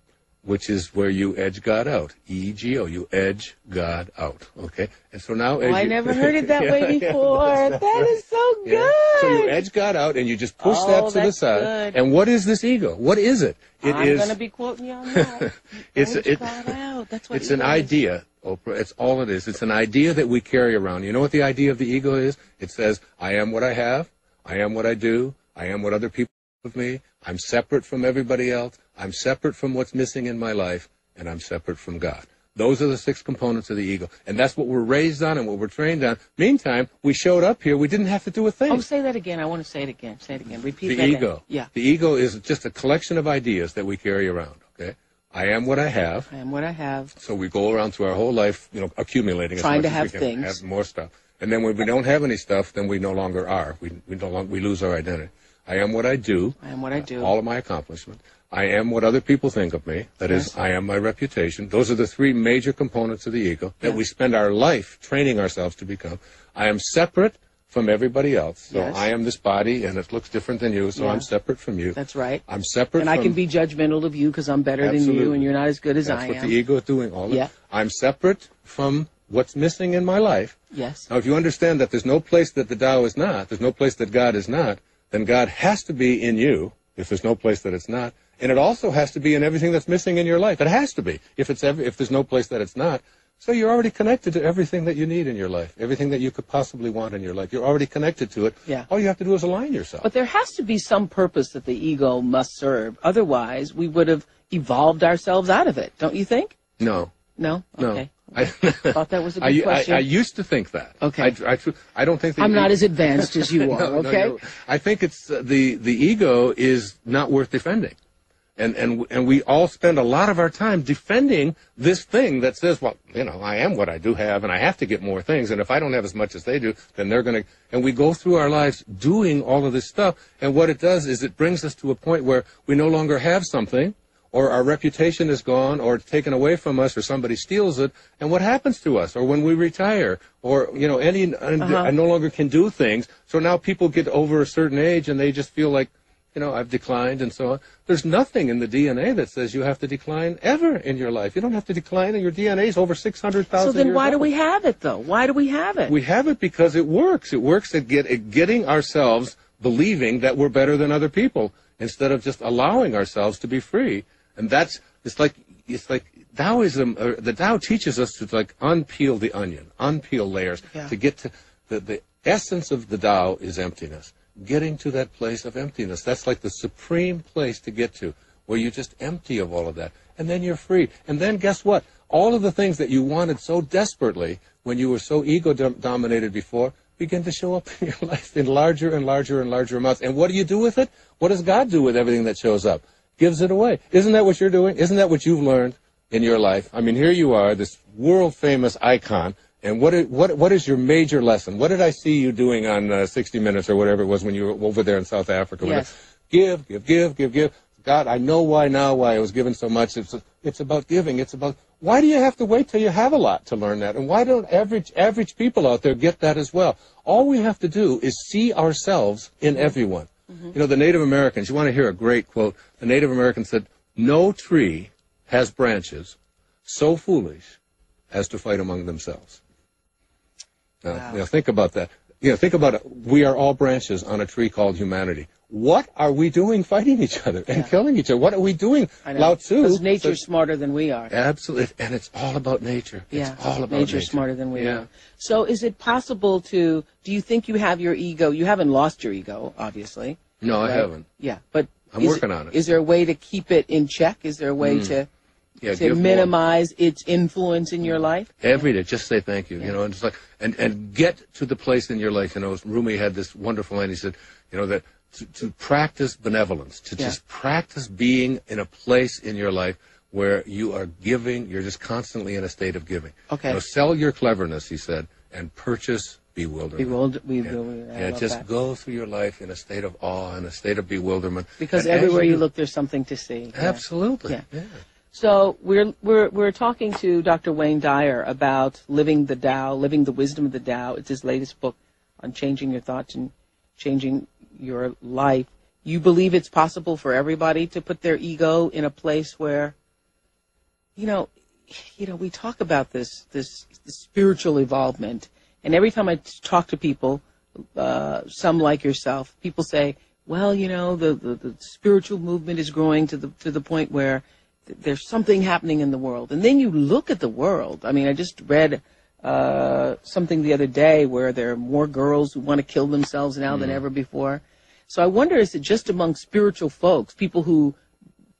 which is where you edge God out, E G O, you edge God out, okay? And so now... Oh, I you, never heard it that yeah, way before. Yeah, that right. is so good. Yeah. So you edge God out, and you just push oh, that to the side. Good. And what is this ego? What is it? It I'm is... I'm going to be quoting you on that. it's edge it, God out. That's what It's an is. idea, Oprah. It's all it is. It's an idea that we carry around. You know what the idea of the ego is? It says, I am what I have. I am what I do. I am what other people of me. I'm separate from everybody else. I'm separate from what's missing in my life, and I'm separate from God. Those are the six components of the ego, and that's what we're raised on and what we're trained on. Meantime, we showed up here. We didn't have to do a thing. Oh, say that again. I want to say it again. Say it again. Repeat the that. The ego. Again. Yeah. The ego is just a collection of ideas that we carry around, okay? I am what I have. I am what I have. So we go around through our whole life, you know, accumulating. Trying as much to have as we can, things. Have more stuff. And then when we don't have any stuff, then we no longer are. We, we, no longer, we lose our identity. I am what I do. I am what I do. Uh, all of my accomplishments. I am what other people think of me. That yes. is, I am my reputation. Those are the three major components of the ego that yes. we spend our life training ourselves to become. I am separate from everybody else. So yes. I am this body, and it looks different than you, so yeah. I'm separate from you. That's right. I'm separate and from... And I can be judgmental of you because I'm better absolutely. than you, and you're not as good as That's I am. That's what the ego is doing. All yeah. I'm separate from... what's missing in my life. Yes. Now, if you understand that there's no place that the Tao is not, there's no place that God is not, then God has to be in you if there's no place that it's not. And it also has to be in everything that's missing in your life. It has to be if it's ever, if there's no place that it's not. So you're already connected to everything that you need in your life, everything that you could possibly want in your life. You're already connected to it. Yeah. All you have to do is align yourself. But there has to be some purpose that the ego must serve. Otherwise, we would have evolved ourselves out of it, don't you think? No. No? Okay. No. I thought that was a good I, question. I, I used to think that. Okay. I, I, I don't think the I'm ego... not as advanced as you are, no, okay? No, I think it's uh, the, the ego is not worth defending. And, and, and we all spend a lot of our time defending this thing that says, well, you know, I am what I do have, and I have to get more things, and if I don't have as much as they do, then they're going to... And we go through our lives doing all of this stuff, and what it does is it brings us to a point where we no longer have something, or our reputation is gone, or taken away from us, or somebody steals it, and what happens to us? Or when we retire, or, you know, any uh-huh. I no longer can do things, so now people get over a certain age, and they just feel like, you know, I've declined, and so on. There's nothing in the D N A that says you have to decline ever in your life. You don't have to decline, and your D N A is over six hundred thousand years old. So then why do we have it, though? Why do we have it? We have it because it works. It works at, get, at getting ourselves believing that we're better than other people, instead of just allowing ourselves to be free. And that's, it's like, it's like Taoism, or the Tao teaches us to like unpeel the onion, unpeel layers, yeah. to get to, the, the essence of the Tao is emptiness. Getting to that place of emptiness, that's like the supreme place to get to, where you're just empty of all of that. And then you're free. And then guess what? All of the things that you wanted so desperately when you were so ego-dominated before begin to show up in your life in larger and larger and larger amounts. And what do you do with it? What does God do with everything that shows up? Gives it away. Isn't that what you're doing? Isn't that what you've learned in your life? I mean, here you are, this world-famous icon, and what, what, what is your major lesson? What did I see you doing on uh, sixty minutes or whatever it was when you were over there in South Africa? Yes. Give, give, give, give, give. God, I know why now, why I was given so much. It's, it's about giving. It's about, why do you have to wait till you have a lot to learn that? And why don't average, average people out there get that as well? All we have to do is see ourselves in everyone. Mm-hmm. You know, the Native Americans, you want to hear a great quote. The Native Americans said, no tree has branches so foolish as to fight among themselves. Now, wow. you know, think about that. You know, think about it. We are all branches on a tree called humanity. What are we doing fighting each other and yeah. killing each other? What are we doing? Lao Tzu. Because nature's so, smarter than we are. Absolutely. And it's all about nature. Yeah. It's all about nature's nature. Nature's smarter than we yeah. are. So is it possible to, do you think you have your ego? You haven't lost your ego, obviously. No, right? I haven't. Yeah. But I'm is, working on it. Is there a way to keep it in check? Is there a way mm. to yeah, to minimize more. its influence in your life? Every yeah. day, just say thank you. Yeah. You know, and it's like, and and get to the place in your life. You know, Rumi had this wonderful line. He said, you know, that to, to practice benevolence, to yeah. just practice being in a place in your life where you are giving. You're just constantly in a state of giving. Okay. You know, sell your cleverness, he said, and purchase bewilderment. Bewilder, bewilderment. Yeah, yeah just that. go through your life in a state of awe, in a state of bewilderment. Because and everywhere actually, you look, there's something to see. Absolutely. Yeah. yeah. So we're we're we're talking to Doctor Wayne Dyer about living the Tao, living the wisdom of the Tao. It's his latest book on changing your thoughts and changing your life. You believe it's possible for everybody to put their ego in a place where, you know, you know, we talk about this this, this spiritual evolvement, and every time I talk to people, uh, some like yourself, people say, "Well, you know, the, the the spiritual movement is growing to the to the point where." There's something happening in the world. And then you look at the world. I mean, I just read uh, something the other day where there are more girls who want to kill themselves now mm. than ever before. So I wonder, is it just among spiritual folks, people who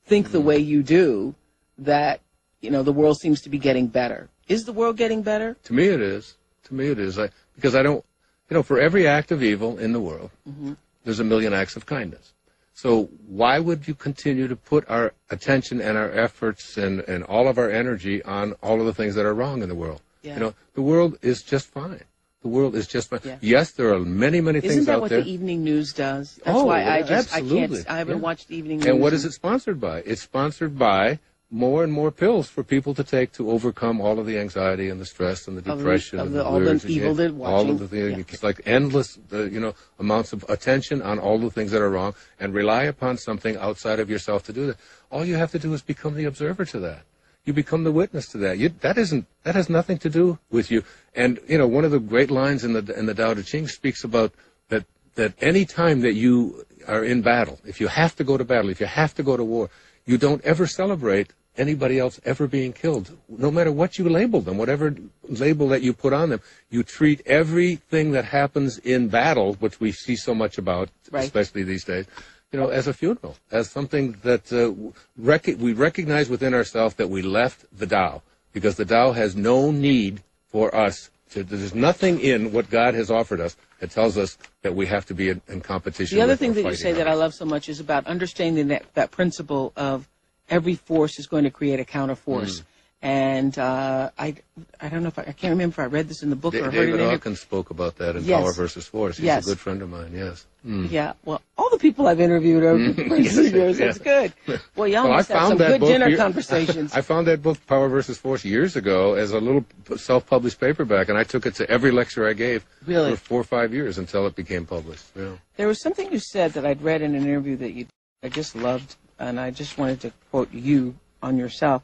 think mm. the way you do, that, you know, the world seems to be getting better? Is the world getting better? To me it is. To me it is. I, because I don't, you know, for every act of evil in the world, mm-hmm. there's a million acts of kindness. So why would you continue to put our attention and our efforts and, and all of our energy on all of the things that are wrong in the world? Yeah. You know, the world is just fine. The world is just fine. Yeah. Yes, there are many, many Isn't things out there. Isn't that what the evening news does? That's oh, why I just, absolutely. I can't, I haven't yeah. watched the evening news. And what is it sponsored by? It's sponsored by more and more pills for people to take to overcome all of the anxiety and the stress and the depression of the, of the, and the all the evil they're watching. All of the things, yeah. It's like endless, uh, you know, amounts of attention on all the things that are wrong, and rely upon something outside of yourself to do that. All you have to do is become the observer to that. You become the witness to that. You, that isn't that has nothing to do with you. And you know, one of the great lines in the in the Tao Te Ching speaks about that that any time that you are in battle, if you have to go to battle, if you have to go to war, you don't ever celebrate anybody else ever being killed, no matter what you label them, whatever label that you put on them. You treat everything that happens in battle, which we see so much about, right. especially these days, you know, as a funeral, as something that uh, rec we recognize within ourselves that we left the Tao, because the Tao has no need for us to, there's nothing in what God has offered us that tells us that we have to be in, in competition. The other thing that you say that I love so much is about understanding that, that principle of every force is going to create a counterforce. Mm. And uh, I, I don't know if I, I can't remember if I read this in the book D or heard it in David Hawkins spoke about that in yes. Power versus Force. He's yes. a good friend of mine, yes. Mm. Yeah, well, all the people I've interviewed are yes, years. That's yes. good. Well, y'all well, must have some good dinner year, conversations. I found that book, Power versus Force, years ago as a little self-published paperback, and I took it to every lecture I gave really? for four or five years until it became published. Yeah. There was something you said that I'd read in an interview that you I just loved. And I just wanted to quote you on yourself.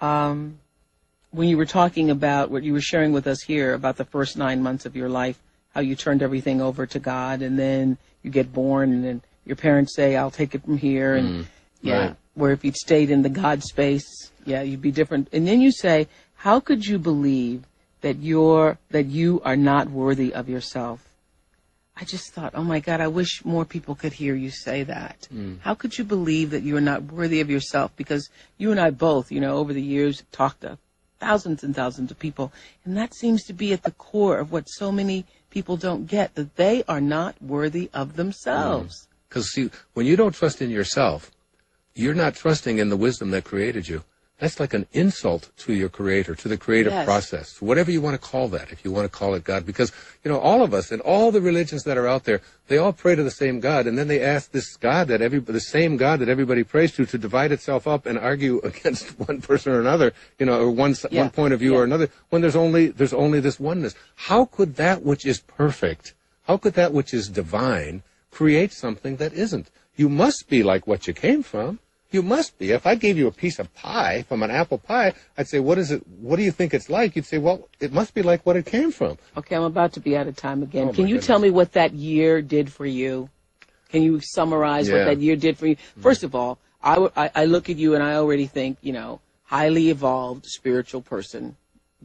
Um, when you were talking about what you were sharing with us here about the first nine months of your life, how you turned everything over to God, and then you get born, and then your parents say, I'll take it from here. And mm, yeah, right. where if you'd stayed in the God space, yeah, you'd be different. And then you say, how could you believe that you're, that you are not worthy of yourself? I just thought, oh, my God, I wish more people could hear you say that. Mm. How could you believe that you are not worthy of yourself? Because you and I both, you know, over the years, talked to thousands and thousands of people. And that seems to be at the core of what so many people don't get, that they are not worthy of themselves. Because, mm. see, when you don't trust in yourself, you're not trusting in the wisdom that created you. That's like an insult to your creator, to the creative yes. process, whatever you want to call that, if you want to call it God. Because, you know, all of us and all the religions that are out there, they all pray to the same God. And then they ask this God that every, the same God that everybody prays to, to divide itself up and argue against one person or another, you know, or one, yeah. one point of view yeah. or another, when there's only, there's only this oneness. How could that which is perfect, how could that which is divine create something that isn't? You must be like what you came from. You must be. If I gave you a piece of pie from an apple pie, I'd say, what is it? What do you think it's like? You'd say, well, it must be like what it came from. Okay, I'm about to be out of time again. Oh, Can you goodness. tell me what that year did for you? Can you summarize yeah. what that year did for you? First of all, I, w I, I look at you and I already think, you know, highly evolved spiritual person,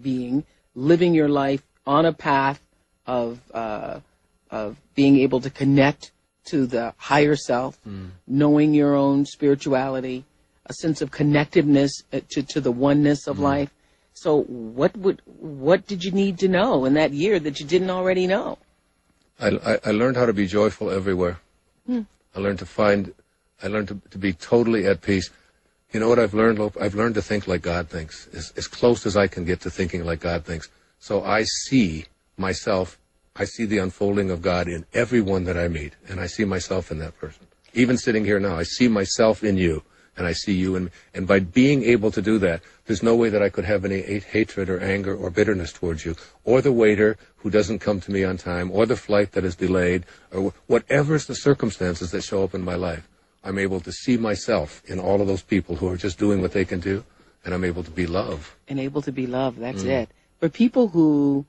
being, living your life on a path of, uh, of being able to connect to the higher self, mm. knowing your own spirituality, a sense of connectedness to, to the oneness of mm. life. So what would what did you need to know in that year that you didn't already know? I, I, I learned how to be joyful everywhere. Mm. I learned to find, I learned to, to be totally at peace. You know what I've learned, Lope? I've learned to think like God thinks, as, as close as I can get to thinking like God thinks. So I see myself, I see the unfolding of God in everyone that I meet, and I see myself in that person. Even sitting here now, I see myself in you, and I see you in me. And by being able to do that, there's no way that I could have any hatred or anger or bitterness towards you, or the waiter who doesn't come to me on time, or the flight that is delayed, or whatever's the circumstances that show up in my life. I'm able to see myself in all of those people who are just doing what they can do, and I'm able to be love. And able to be love, that's mm. it. For people who,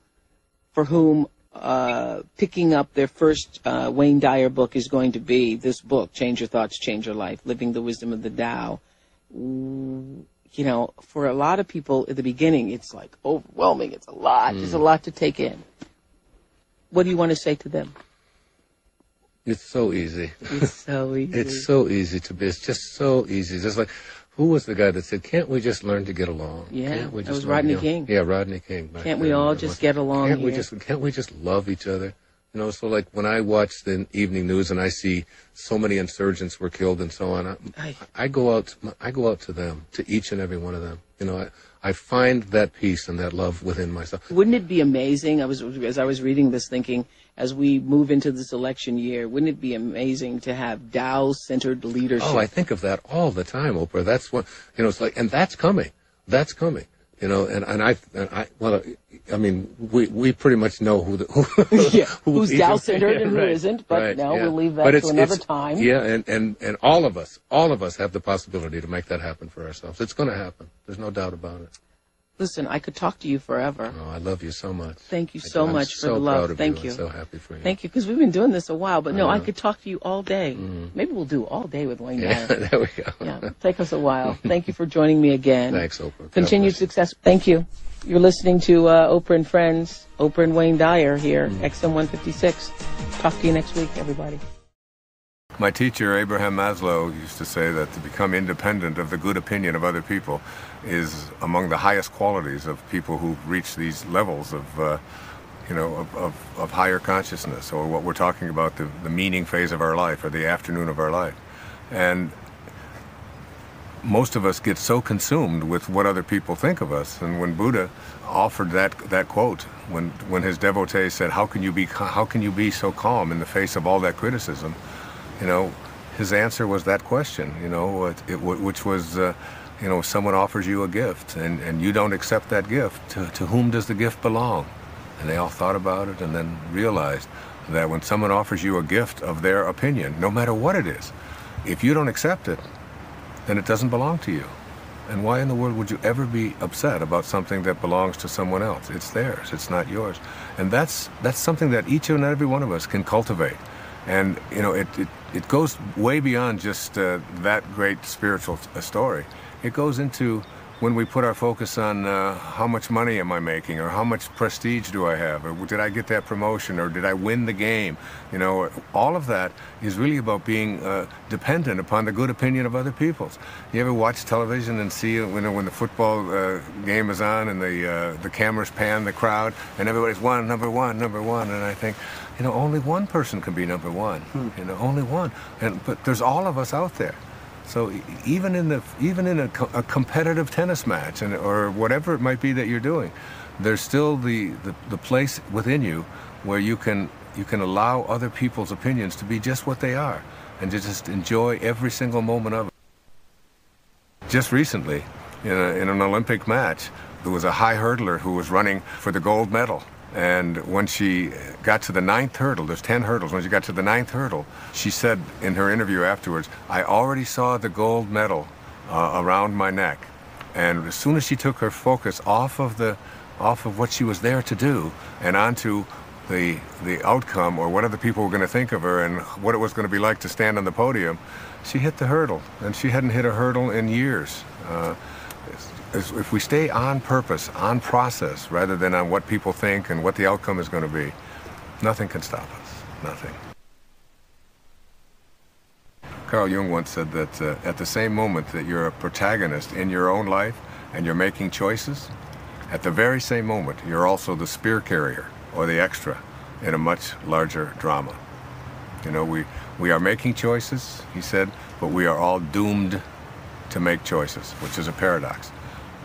for whom uh, picking up their first uh, Wayne Dyer book is going to be this book, Change Your Thoughts, Change Your Life, Living the Wisdom of the Tao, you know, for a lot of people at the beginning, it's like overwhelming. It's a lot. Mm. There's a lot to take in. What do you want to say to them? It's so easy. It's so easy. It's so easy to be. It's just so easy. Just like, who was the guy that said, "Can't we just learn to get along?" Yeah, can't we just it was Rodney King. Yeah, Rodney King. Can't we all just get along? Can't we just? Can't we just love each other? You know, so like when I watch the evening news and I see so many insurgents were killed and so on, I, I, I go out. To, I go out to them, to each and every one of them. You know, I, I find that peace and that love within myself. Wouldn't it be amazing? I was as I was reading this, thinking, as we move into this election year, wouldn't it be amazing to have Tao-centered leadership? Oh, I think of that all the time, Oprah. That's what you know. It's like, and that's coming. That's coming. You know, and, and I, and I, well, I mean, we, we pretty much know who the, who, yeah. who's Tao-centered yeah, and who right, isn't, but right, no, yeah. we'll leave that but to it's, another it's, time. Yeah, and, and, and all of us, all of us have the possibility to make that happen for ourselves. It's going to happen. There's no doubt about it. Listen, I could talk to you forever. Oh, I love you so much. Thank you so I'm much so for the love. Proud of Thank you. you. I'm so happy for you. Thank you, because we've been doing this a while, but no, uh, I could talk to you all day. Mm. Maybe we'll do all day with Wayne Dyer. Yeah, there we go. Yeah, take us a while. Thank you for joining me again. Thanks, Oprah. Continued success. Thank you. You're listening to uh, Oprah and Friends, Oprah and Wayne Dyer here, mm. X M one fifty-six. Talk to you next week, everybody. My teacher, Abraham Maslow, used to say that to become independent of the good opinion of other people is among the highest qualities of people who reach these levels of, uh, you know, of, of, of higher consciousness, or what we're talking about, the, the meaning phase of our life, or the afternoon of our life. And most of us get so consumed with what other people think of us. And when Buddha offered that that quote, when when his devotee said, "How can you be how can you be so calm in the face of all that criticism?" You know, his answer was that question, you know, it, it, which was, uh, you know, someone offers you a gift and, and you don't accept that gift. To, to whom does the gift belong? And they all thought about it and then realized that when someone offers you a gift of their opinion, no matter what it is, if you don't accept it, then it doesn't belong to you. And why in the world would you ever be upset about something that belongs to someone else? It's theirs, it's not yours. And that's, that's something that each and every one of us can cultivate. And, you know, it, it, it goes way beyond just uh, that great spiritual uh, story. It goes into when we put our focus on uh, how much money am I making, or how much prestige do I have, or did I get that promotion, or did I win the game? You know, all of that is really about being uh, dependent upon the good opinion of other people. You ever watch television and see, you know, when the football uh, game is on and the, uh, the cameras pan the crowd and everybody's one, number one, number one, and I think, you know, only one person can be number one. Hmm. You know, only one. And but there's all of us out there. So even in the even in a, co a competitive tennis match, and or whatever it might be that you're doing, there's still the, the the place within you where you can you can allow other people's opinions to be just what they are, and to just enjoy every single moment of it. Just recently, in a, in an Olympic match, there was a high hurdler who was running for the gold medal. And when she got to the ninth hurdle, there's ten hurdles, when she got to the ninth hurdle, she said in her interview afterwards, "I already saw the gold medal uh, around my neck." And as soon as she took her focus off of, the, off of what she was there to do and onto the, the outcome, or what other people were going to think of her and what it was going to be like to stand on the podium, she hit the hurdle. And she hadn't hit a hurdle in years. Uh, If we stay on purpose, on process, rather than on what people think and what the outcome is going to be, nothing can stop us. Nothing. Carl Jung once said that uh, at the same moment that you're a protagonist in your own life and you're making choices, at the very same moment, you're also the spear carrier or the extra in a much larger drama. You know, we, we are making choices, he said, but we are all doomed to make choices, which is a paradox.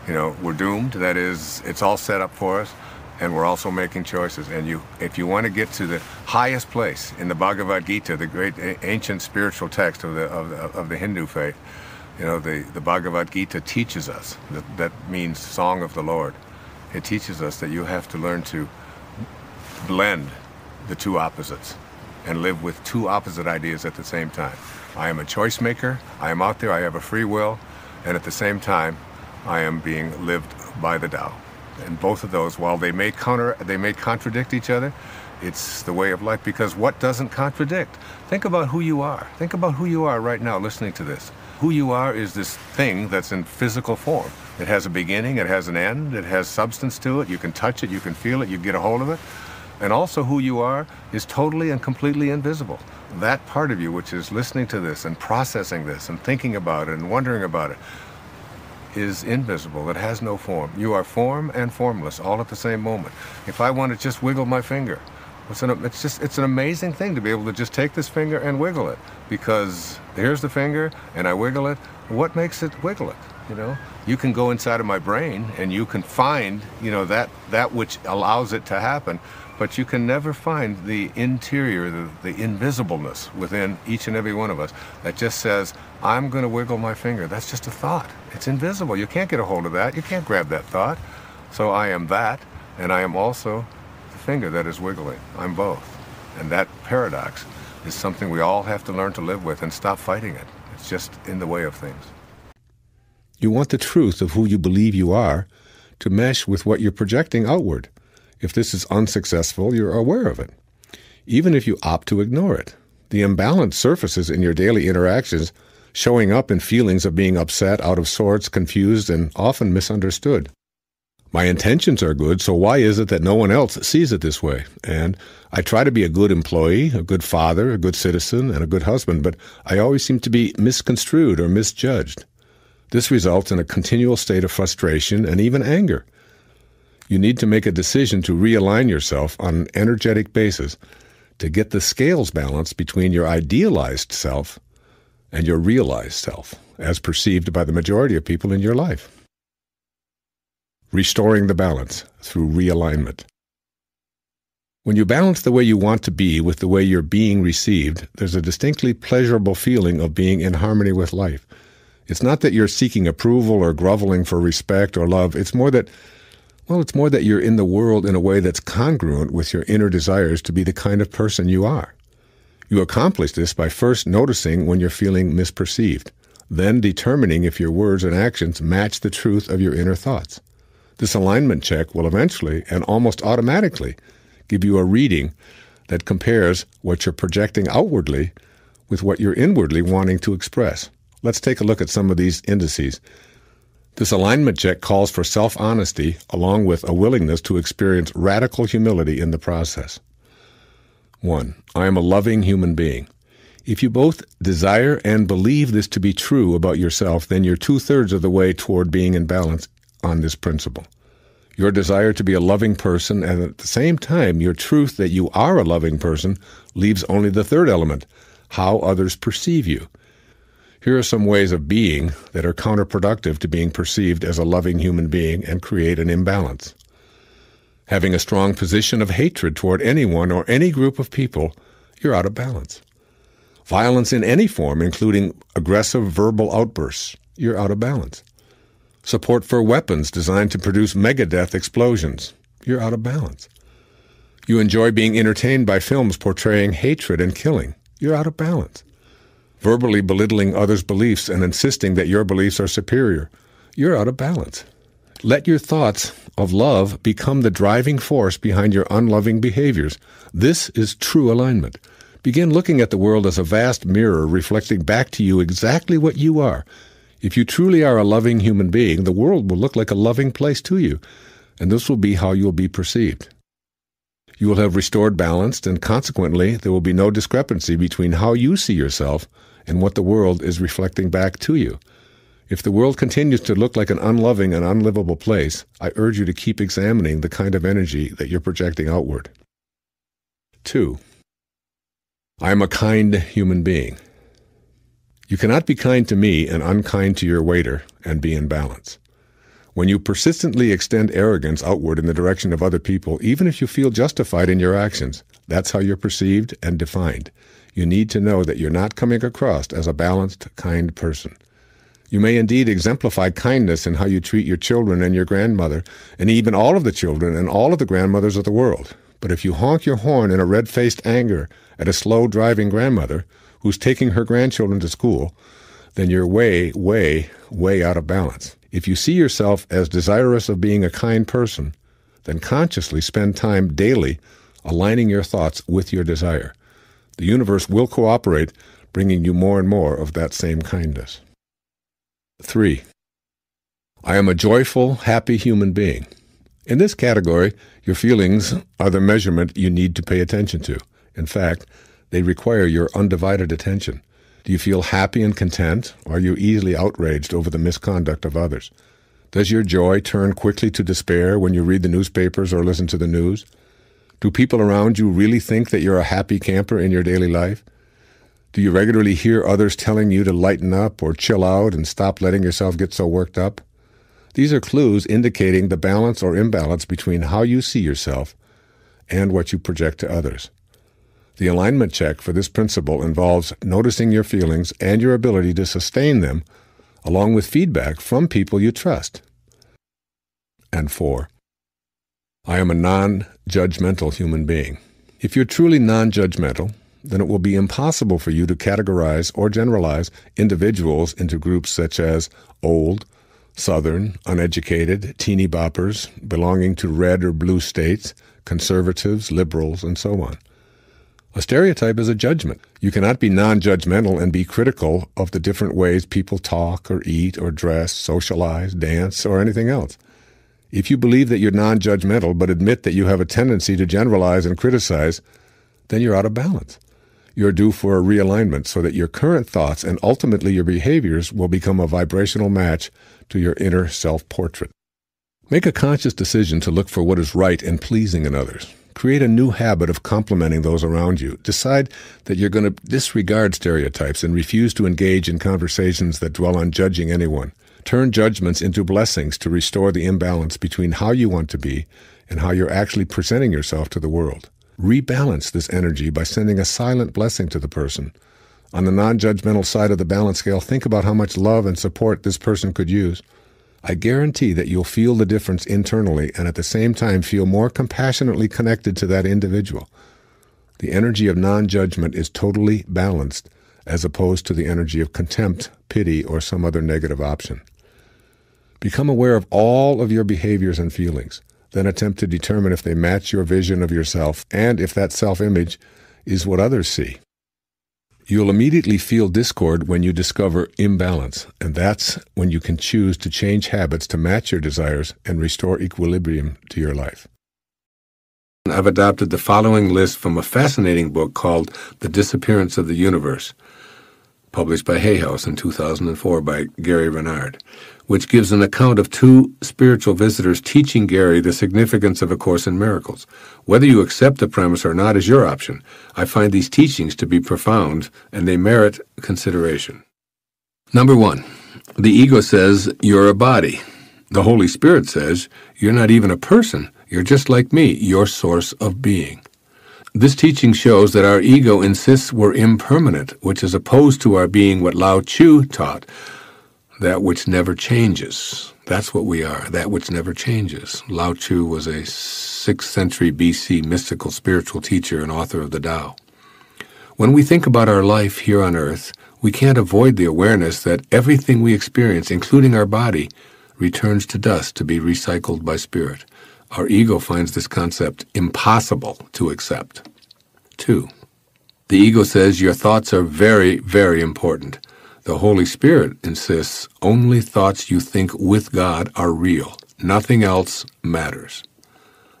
You know, we're doomed, that is, it's all set up for us, and we're also making choices. And you, if you want to get to the highest place in the Bhagavad Gita, the great ancient spiritual text of the, of the, of the Hindu faith, you know, the, the Bhagavad Gita teaches us, that, that means Song of the Lord. It teaches us that you have to learn to blend the two opposites and live with two opposite ideas at the same time. I am a choice maker, I am out there, I have a free will, and at the same time, I am being lived by the Tao. And both of those, while they may counter, they may contradict each other, it's the way of life, because what doesn't contradict? Think about who you are. Think about who you are right now listening to this. Who you are is this thing that's in physical form. It has a beginning, it has an end, it has substance to it, you can touch it, you can feel it, you get a hold of it. And also who you are is totally and completely invisible. That part of you which is listening to this and processing this and thinking about it and wondering about it is invisible, it has no form. You are form and formless all at the same moment. If I want to just wiggle my finger, it's an, it's just, it's an amazing thing to be able to just take this finger and wiggle it, because here's the finger and I wiggle it. What makes it wiggle it? You know, you can go inside of my brain and you can find, you know, that, that which allows it to happen, but you can never find the interior, the, the invisibleness within each and every one of us that just says, I'm going to wiggle my finger. That's just a thought. It's invisible. You can't get a hold of that. You can't grab that thought. So I am that, and I am also the finger that is wiggling. I'm both. And that paradox is something we all have to learn to live with and stop fighting it. It's just in the way of things. You want the truth of who you believe you are to mesh with what you're projecting outward. If this is unsuccessful, you're aware of it, even if you opt to ignore it. The imbalance surfaces in your daily interactions, showing up in feelings of being upset, out of sorts, confused, and often misunderstood. My intentions are good, so why is it that no one else sees it this way? And I try to be a good employee, a good father, a good citizen, and a good husband, but I always seem to be misconstrued or misjudged. This results in a continual state of frustration and even anger. You need to make a decision to realign yourself on an energetic basis to get the scales balanced between your idealized self and your realized self, as perceived by the majority of people in your life. Restoring the balance through realignment. When you balance the way you want to be with the way you're being received, there's a distinctly pleasurable feeling of being in harmony with life. It's not that you're seeking approval or groveling for respect or love. It's more that, well, it's more that you're in the world in a way that's congruent with your inner desires to be the kind of person you are. You accomplish this by first noticing when you're feeling misperceived, then determining if your words and actions match the truth of your inner thoughts. This alignment check will eventually and almost automatically give you a reading that compares what you're projecting outwardly with what you're inwardly wanting to express. Let's take a look at some of these indices. This alignment check calls for self-honesty along with a willingness to experience radical humility in the process. One, I am a loving human being. If you both desire and believe this to be true about yourself, then you're two-thirds of the way toward being in balance on this principle. Your desire to be a loving person, and at the same time, your truth that you are a loving person, leaves only the third element, how others perceive you. Here are some ways of being that are counterproductive to being perceived as a loving human being and create an imbalance. Having a strong position of hatred toward anyone or any group of people, you're out of balance. Violence in any form, including aggressive verbal outbursts, you're out of balance. Support for weapons designed to produce megadeth explosions, you're out of balance. You enjoy being entertained by films portraying hatred and killing, you're out of balance. Verbally belittling others' beliefs and insisting that your beliefs are superior, you're out of balance. Let your thoughts of love become the driving force behind your unloving behaviors. This is true alignment. Begin looking at the world as a vast mirror reflecting back to you exactly what you are. If you truly are a loving human being, the world will look like a loving place to you, and this will be how you'll be perceived. you will have restored balance, and consequently, there will be no discrepancy between how you see yourself and what the world is reflecting back to you. If the world continues to look like an unloving and unlivable place, I urge you to keep examining the kind of energy that you're projecting outward. Two, I am a kind human being. You cannot be kind to me and unkind to your waiter and be in balance. When you persistently extend arrogance outward in the direction of other people, even if you feel justified in your actions, that's how you're perceived and defined. You need to know that you're not coming across as a balanced, kind person. You may indeed exemplify kindness in how you treat your children and your grandmother, and even all of the children and all of the grandmothers of the world. But if you honk your horn in a red-faced anger at a slow-driving grandmother who's taking her grandchildren to school, then you're way, way, way out of balance. If you see yourself as desirous of being a kind person, then consciously spend time daily aligning your thoughts with your desire. The universe will cooperate, bringing you more and more of that same kindness. Three, I am a joyful, happy human being. In this category, your feelings are the measurement you need to pay attention to. In fact, they require your undivided attention. Do you feel happy and content, or are you easily outraged over the misconduct of others? Does your joy turn quickly to despair when you read the newspapers or listen to the news? Do people around you really think that you're a happy camper in your daily life? Do you regularly hear others telling you to lighten up or chill out and stop letting yourself get so worked up? These are clues indicating the balance or imbalance between how you see yourself and what you project to others. The alignment check for this principle involves noticing your feelings and your ability to sustain them, along with feedback from people you trust. And four, I am a non-judgmental human being. If you're truly non-judgmental, then it will be impossible for you to categorize or generalize individuals into groups such as old, Southern, uneducated, teeny boppers, belonging to red or blue states, conservatives, liberals, and so on. A stereotype is a judgment. You cannot be non-judgmental and be critical of the different ways people talk or eat or dress, socialize, dance, or anything else. If you believe that you're non-judgmental but admit that you have a tendency to generalize and criticize, then you're out of balance. You're due for a realignment so that your current thoughts and ultimately your behaviors will become a vibrational match to your inner self-portrait. Make a conscious decision to look for what is right and pleasing in others. Create a new habit of complimenting those around you. Decide that you're going to disregard stereotypes and refuse to engage in conversations that dwell on judging anyone. Turn judgments into blessings to restore the imbalance between how you want to be and how you're actually presenting yourself to the world. Rebalance this energy by sending a silent blessing to the person. On the non-judgmental side of the balance scale, think about how much love and support this person could use. I guarantee that you'll feel the difference internally and at the same time feel more compassionately connected to that individual. The energy of non-judgment is totally balanced as opposed to the energy of contempt, pity, or some other negative option. Become aware of all of your behaviors and feelings. Then attempt to determine if they match your vision of yourself and if that self-image is what others see. You'll immediately feel discord when you discover imbalance, and that's when you can choose to change habits to match your desires and restore equilibrium to your life. I've adopted the following list from a fascinating book called The Disappearance of the Universe, published by Hay House in two thousand four by Gary Renard, which gives an account of two spiritual visitors teaching Gary the significance of A Course in Miracles. Whether you accept the premise or not is your option. I find these teachings to be profound, and they merit consideration. Number one, the ego says, you're a body. The Holy Spirit says, you're not even a person. You're just like me, your source of being. This teaching shows that our ego insists we're impermanent, which is opposed to our being what Lao Tzu taught, that which never changes. That's what we are, that which never changes. Lao Tzu was a sixth century B C mystical spiritual teacher and author of the Tao. When we think about our life here on earth, we can't avoid the awareness that everything we experience, including our body, returns to dust to be recycled by spirit. Our ego finds this concept impossible to accept. Two, the ego says your thoughts are very, very important. The Holy Spirit insists only thoughts you think with God are real. Nothing else matters.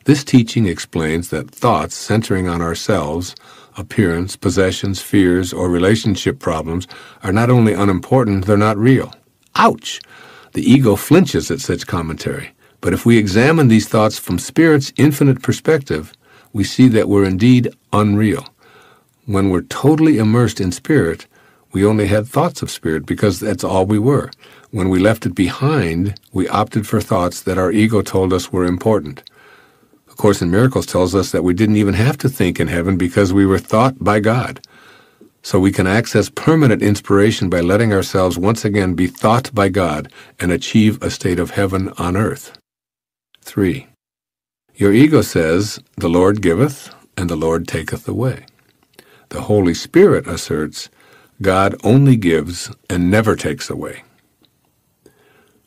This teaching explains that thoughts centering on ourselves, appearance, possessions, fears, or relationship problems are not only unimportant, they're not real. Ouch! The ego flinches at such commentary. But if we examine these thoughts from Spirit's infinite perspective, we see that we're indeed unreal. When we're totally immersed in Spirit, we only had thoughts of Spirit because that's all we were. When we left it behind, we opted for thoughts that our ego told us were important. A Course in Miracles tells us that we didn't even have to think in heaven because we were thought by God. So we can access permanent inspiration by letting ourselves once again be thought by God and achieve a state of heaven on earth. three. Your ego says, "The Lord giveth, and the Lord taketh away." The Holy Spirit asserts, "God only gives and never takes away."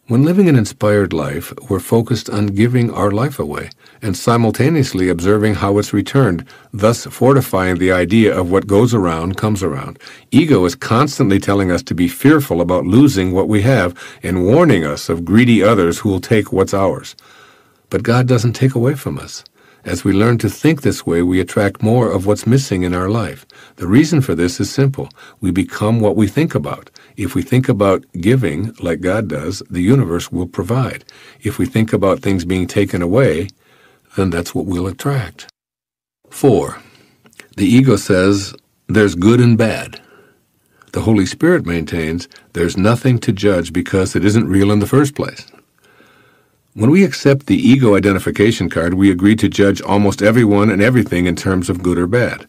When living an inspired life, we're focused on giving our life away and simultaneously observing how it's returned, thus fortifying the idea of what goes around comes around. Ego is constantly telling us to be fearful about losing what we have and warning us of greedy others who will take what's ours. But God doesn't take away from us. As we learn to think this way, we attract more of what's missing in our life. The reason for this is simple. We become what we think about. If we think about giving, like God does, the universe will provide. If we think about things being taken away, then that's what we'll attract. four. The ego says, "There's good and bad." The Holy Spirit maintains, "There's nothing to judge because it isn't real in the first place." When we accept the ego identification card, we agree to judge almost everyone and everything in terms of good or bad.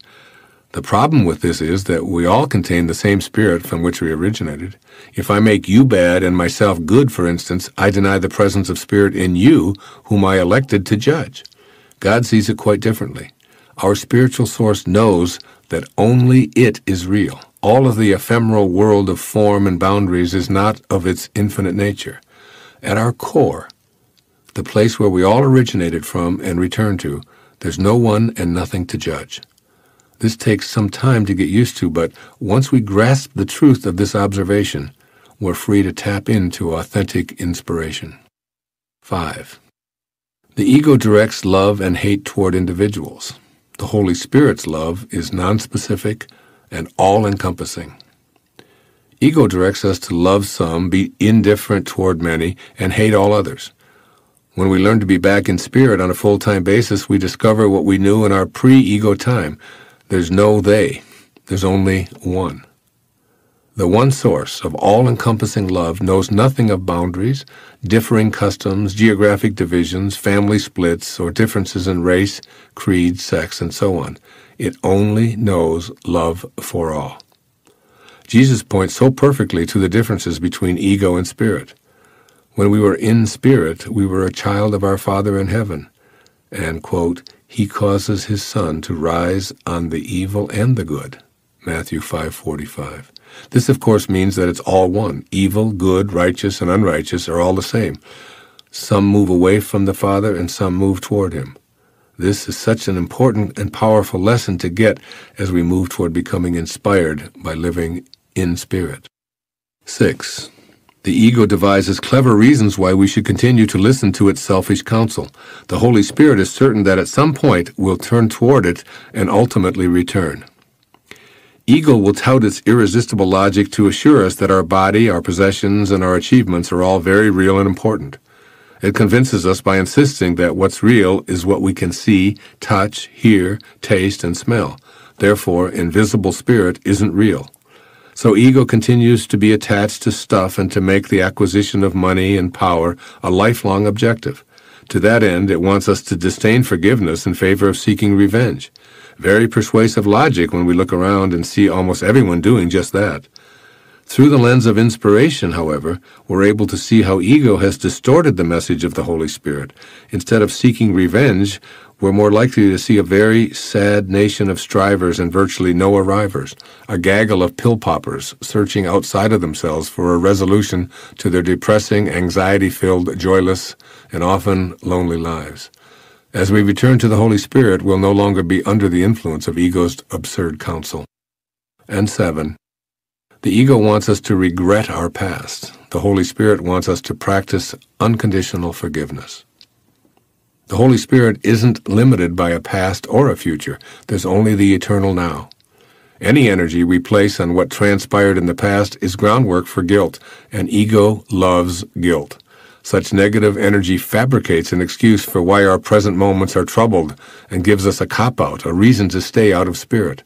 The problem with this is that we all contain the same spirit from which we originated. If I make you bad and myself good, for instance, I deny the presence of spirit in you, whom I elected to judge. God sees it quite differently. Our spiritual source knows that only it is real. All of the ephemeral world of form and boundaries is not of its infinite nature. At our core, the place where we all originated from and return to, there's no one and nothing to judge. This takes some time to get used to, but once we grasp the truth of this observation, we're free to tap into authentic inspiration. five. The ego directs love and hate toward individuals. The Holy Spirit's love is nonspecific and all-encompassing. Ego directs us to love some, be indifferent toward many, and hate all others. When we learn to be back in spirit on a full-time basis, we discover what we knew in our pre-ego time. There's no they. There's only one. The one source of all-encompassing love knows nothing of boundaries, differing customs, geographic divisions, family splits, or differences in race, creed, sex, and so on. It only knows love for all. Jesus points so perfectly to the differences between ego and spirit. When we were in spirit, we were a child of our Father in heaven, and, quote, "He causes His Son to rise on the evil and the good," Matthew five forty-five. This, of course, means that it's all one. Evil, good, righteous, and unrighteous are all the same. Some move away from the Father, and some move toward Him. This is such an important and powerful lesson to get as we move toward becoming inspired by living in spirit. six. The ego devises clever reasons why we should continue to listen to its selfish counsel. The Holy Spirit is certain that at some point we'll turn toward it and ultimately return. Ego will tout its irresistible logic to assure us that our body, our possessions, and our achievements are all very real and important. It convinces us by insisting that what's real is what we can see, touch, hear, taste, and smell. Therefore, invisible spirit isn't real. So ego continues to be attached to stuff and to make the acquisition of money and power a lifelong objective. To that end, it wants us to disdain forgiveness in favor of seeking revenge. Very persuasive logic when we look around and see almost everyone doing just that. Through the lens of inspiration, however, we're able to see how ego has distorted the message of the Holy Spirit. Instead of seeking revenge, we're more likely to see a very sad nation of strivers and virtually no arrivers, a gaggle of pill poppers searching outside of themselves for a resolution to their depressing, anxiety-filled, joyless, and often lonely lives. As we return to the Holy Spirit, we'll no longer be under the influence of ego's absurd counsel. And seven, the ego wants us to regret our past. The Holy Spirit wants us to practice unconditional forgiveness. The Holy Spirit isn't limited by a past or a future. There's only the eternal now. Any energy we place on what transpired in the past is groundwork for guilt, and ego loves guilt. Such negative energy fabricates an excuse for why our present moments are troubled and gives us a cop-out, a reason to stay out of spirit.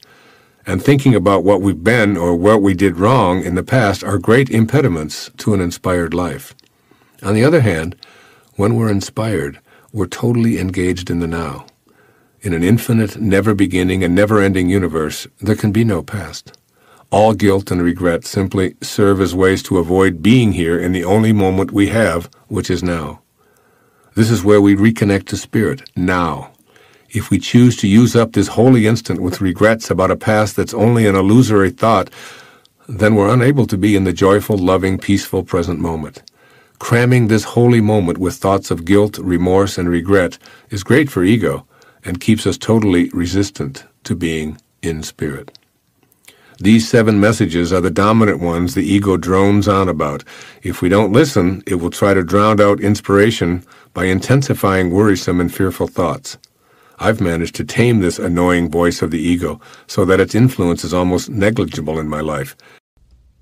And thinking about what we've been or what we did wrong in the past are great impediments to an inspired life. On the other hand, when we're inspired, we're totally engaged in the now. In an infinite, never-beginning and never-ending universe, there can be no past. All guilt and regret simply serve as ways to avoid being here in the only moment we have, which is now. This is where we reconnect to spirit, now. If we choose to use up this holy instant with regrets about a past that's only an illusory thought, then we're unable to be in the joyful, loving, peaceful present moment. Cramming this holy moment with thoughts of guilt, remorse, and regret is great for ego and keeps us totally resistant to being in spirit. These seven messages are the dominant ones the ego drones on about. If we don't listen, it will try to drown out inspiration by intensifying worrisome and fearful thoughts. I've managed to tame this annoying voice of the ego so that its influence is almost negligible in my life.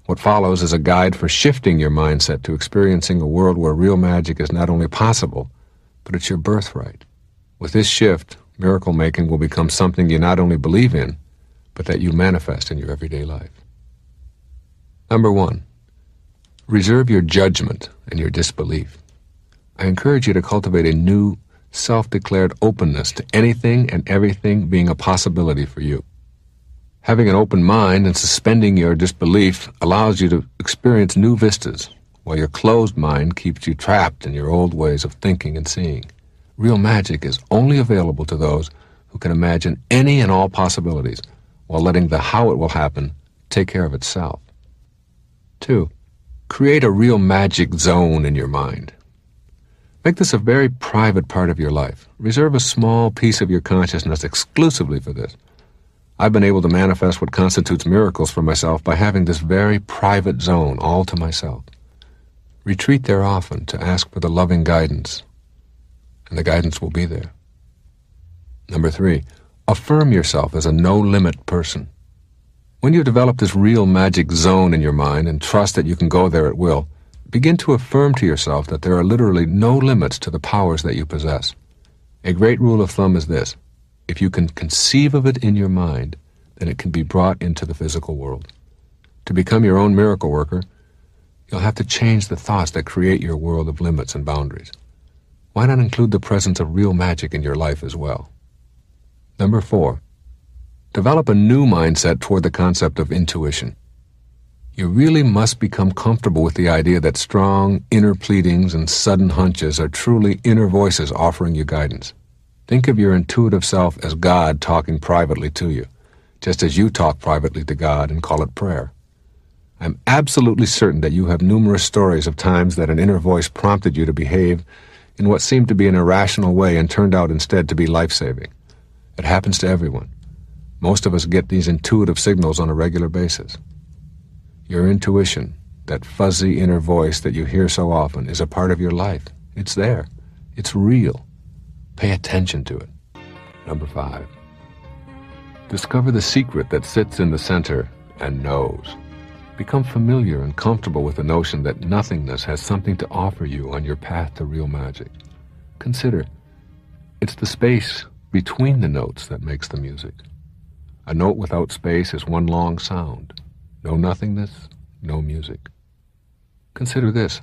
What follows is a guide for shifting your mindset to experiencing a world where real magic is not only possible, but it's your birthright. With this shift, miracle-making will become something you not only believe in, but that you manifest in your everyday life. Number one, reserve your judgment and your disbelief. I encourage you to cultivate a new, self-declared openness to anything and everything being a possibility for you. Having an open mind and suspending your disbelief allows you to experience new vistas, while your closed mind keeps you trapped in your old ways of thinking and seeing. Real magic is only available to those who can imagine any and all possibilities, while letting the how it will happen take care of itself. Two, create a real magic zone in your mind. Make this a very private part of your life. Reserve a small piece of your consciousness exclusively for this. I've been able to manifest what constitutes miracles for myself by having this very private zone all to myself. Retreat there often to ask for the loving guidance, and the guidance will be there. Number three, affirm yourself as a no-limit person. When you develop this real magic zone in your mind and trust that you can go there at will, begin to affirm to yourself that there are literally no limits to the powers that you possess. A great rule of thumb is this: if you can conceive of it in your mind, then it can be brought into the physical world. To become your own miracle worker, you'll have to change the thoughts that create your world of limits and boundaries. Why not include the presence of real magic in your life as well? Number four, develop a new mindset toward the concept of intuition. You really must become comfortable with the idea that strong inner pleadings and sudden hunches are truly inner voices offering you guidance. Think of your intuitive self as God talking privately to you, just as you talk privately to God and call it prayer. I'm absolutely certain that you have numerous stories of times that an inner voice prompted you to behave in what seemed to be an irrational way and turned out instead to be life-saving. It happens to everyone. Most of us get these intuitive signals on a regular basis. Your intuition, that fuzzy inner voice that you hear so often, is a part of your life. It's there. It's real. Pay attention to it. Number five, discover the secret that sits in the center and knows. Become familiar and comfortable with the notion that nothingness has something to offer you on your path to real magic. Consider, it's the space between the notes that makes the music. A note without space is one long sound. No nothingness, no music. Consider this.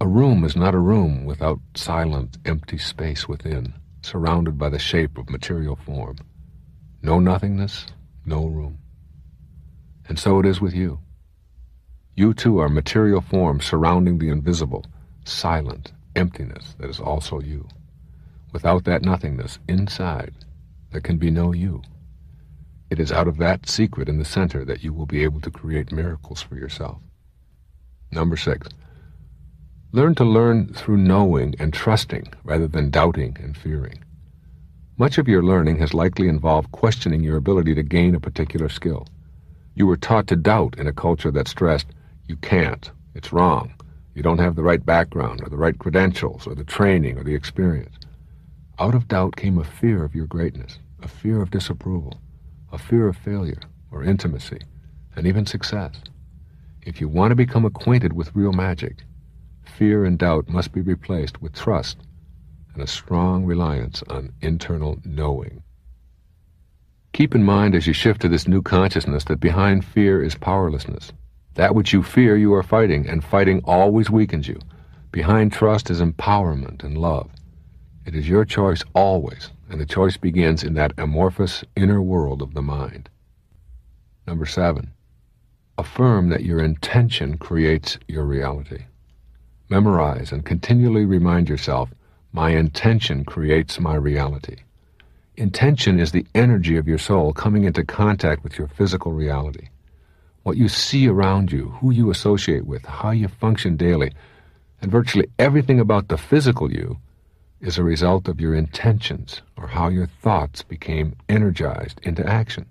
A room is not a room without silent, empty space within, surrounded by the shape of material form. No nothingness, no room. And so it is with you. You too are material form surrounding the invisible, silent emptiness that is also you. Without that nothingness inside, there can be no you. It is out of that secret in the center that you will be able to create miracles for yourself. Number six, learn to learn through knowing and trusting rather than doubting and fearing. Much of your learning has likely involved questioning your ability to gain a particular skill. You were taught to doubt in a culture that stressed, you can't, it's wrong, you don't have the right background or the right credentials or the training or the experience. Out of doubt came a fear of your greatness, a fear of disapproval, a fear of failure or intimacy, and even success. If you want to become acquainted with real magic, fear and doubt must be replaced with trust and a strong reliance on internal knowing. Keep in mind as you shift to this new consciousness that behind fear is powerlessness. That which you fear you are fighting, and fighting always weakens you. Behind trust is empowerment and love. It is your choice always, and the choice begins in that amorphous inner world of the mind. Number seven, affirm that your intention creates your reality. Memorize and continually remind yourself, my intention creates my reality. Intention is the energy of your soul coming into contact with your physical reality. What you see around you, who you associate with, how you function daily, and virtually everything about the physical you is a result of your intentions or how your thoughts became energized into action.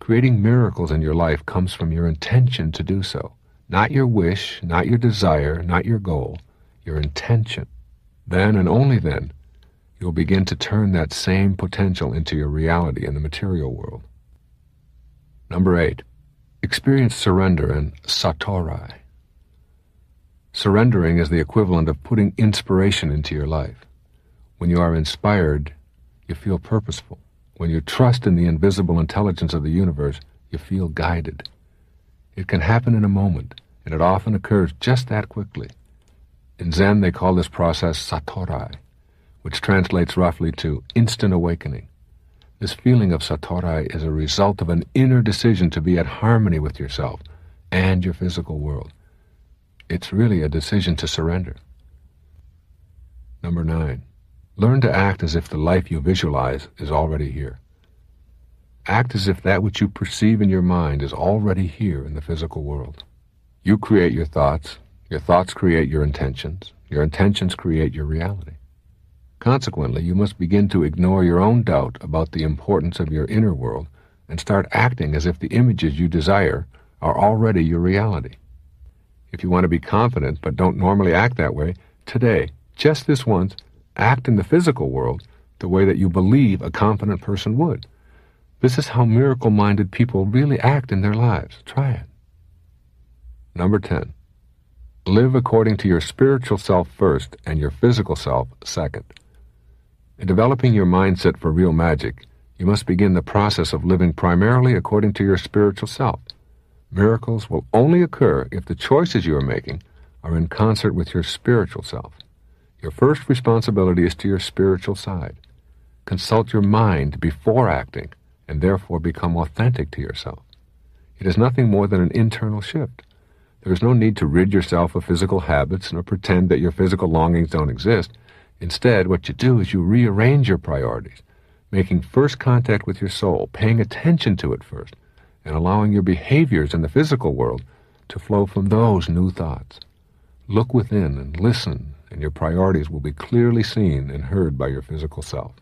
Creating miracles in your life comes from your intention to do so. Not your wish, not your desire, not your goal, your intention. Then and only then, you'll begin to turn that same potential into your reality in the material world. Number eight, experience surrender and satori. Surrendering is the equivalent of putting inspiration into your life. When you are inspired, you feel purposeful. When you trust in the invisible intelligence of the universe, you feel guided. It can happen in a moment, and it often occurs just that quickly. In Zen, they call this process satori, which translates roughly to instant awakening. This feeling of satori is a result of an inner decision to be at harmony with yourself and your physical world. It's really a decision to surrender. Number nine, learn to act as if the life you visualize is already here. Act as if that which you perceive in your mind is already here in the physical world. You create your thoughts, your thoughts create your intentions, your intentions create your reality. Consequently, you must begin to ignore your own doubt about the importance of your inner world and start acting as if the images you desire are already your reality. If you want to be confident but don't normally act that way, today, just this once, act in the physical world the way that you believe a confident person would. This is how miracle-minded people really act in their lives. Try it. Number ten. Live according to your spiritual self first and your physical self second. In developing your mindset for real magic, you must begin the process of living primarily according to your spiritual self. Miracles will only occur if the choices you are making are in concert with your spiritual self. Your first responsibility is to your spiritual side. Consult your mind before acting, and therefore become authentic to yourself. It is nothing more than an internal shift. There is no need to rid yourself of physical habits nor pretend that your physical longings don't exist. Instead, what you do is you rearrange your priorities, making first contact with your soul, paying attention to it first, and allowing your behaviors in the physical world to flow from those new thoughts. Look within and listen, and your priorities will be clearly seen and heard by your physical self.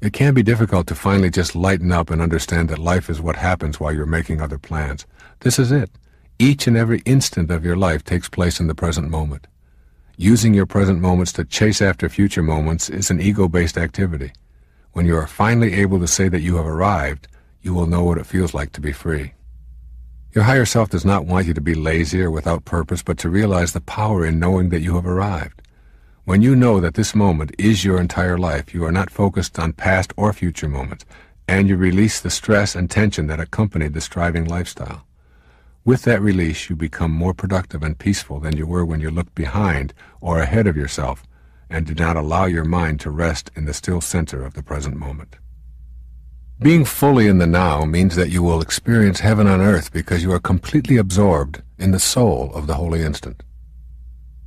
It can be difficult to finally just lighten up and understand that life is what happens while you're making other plans. This is it. Each and every instant of your life takes place in the present moment. Using your present moments to chase after future moments is an ego-based activity. When you are finally able to say that you have arrived, you will know what it feels like to be free. Your higher self does not want you to be lazy or without purpose, but to realize the power in knowing that you have arrived. When you know that this moment is your entire life, you are not focused on past or future moments, and you release the stress and tension that accompanied the striving lifestyle. With that release, you become more productive and peaceful than you were when you looked behind or ahead of yourself and did not allow your mind to rest in the still center of the present moment. Being fully in the now means that you will experience heaven on earth because you are completely absorbed in the soul of the holy instant.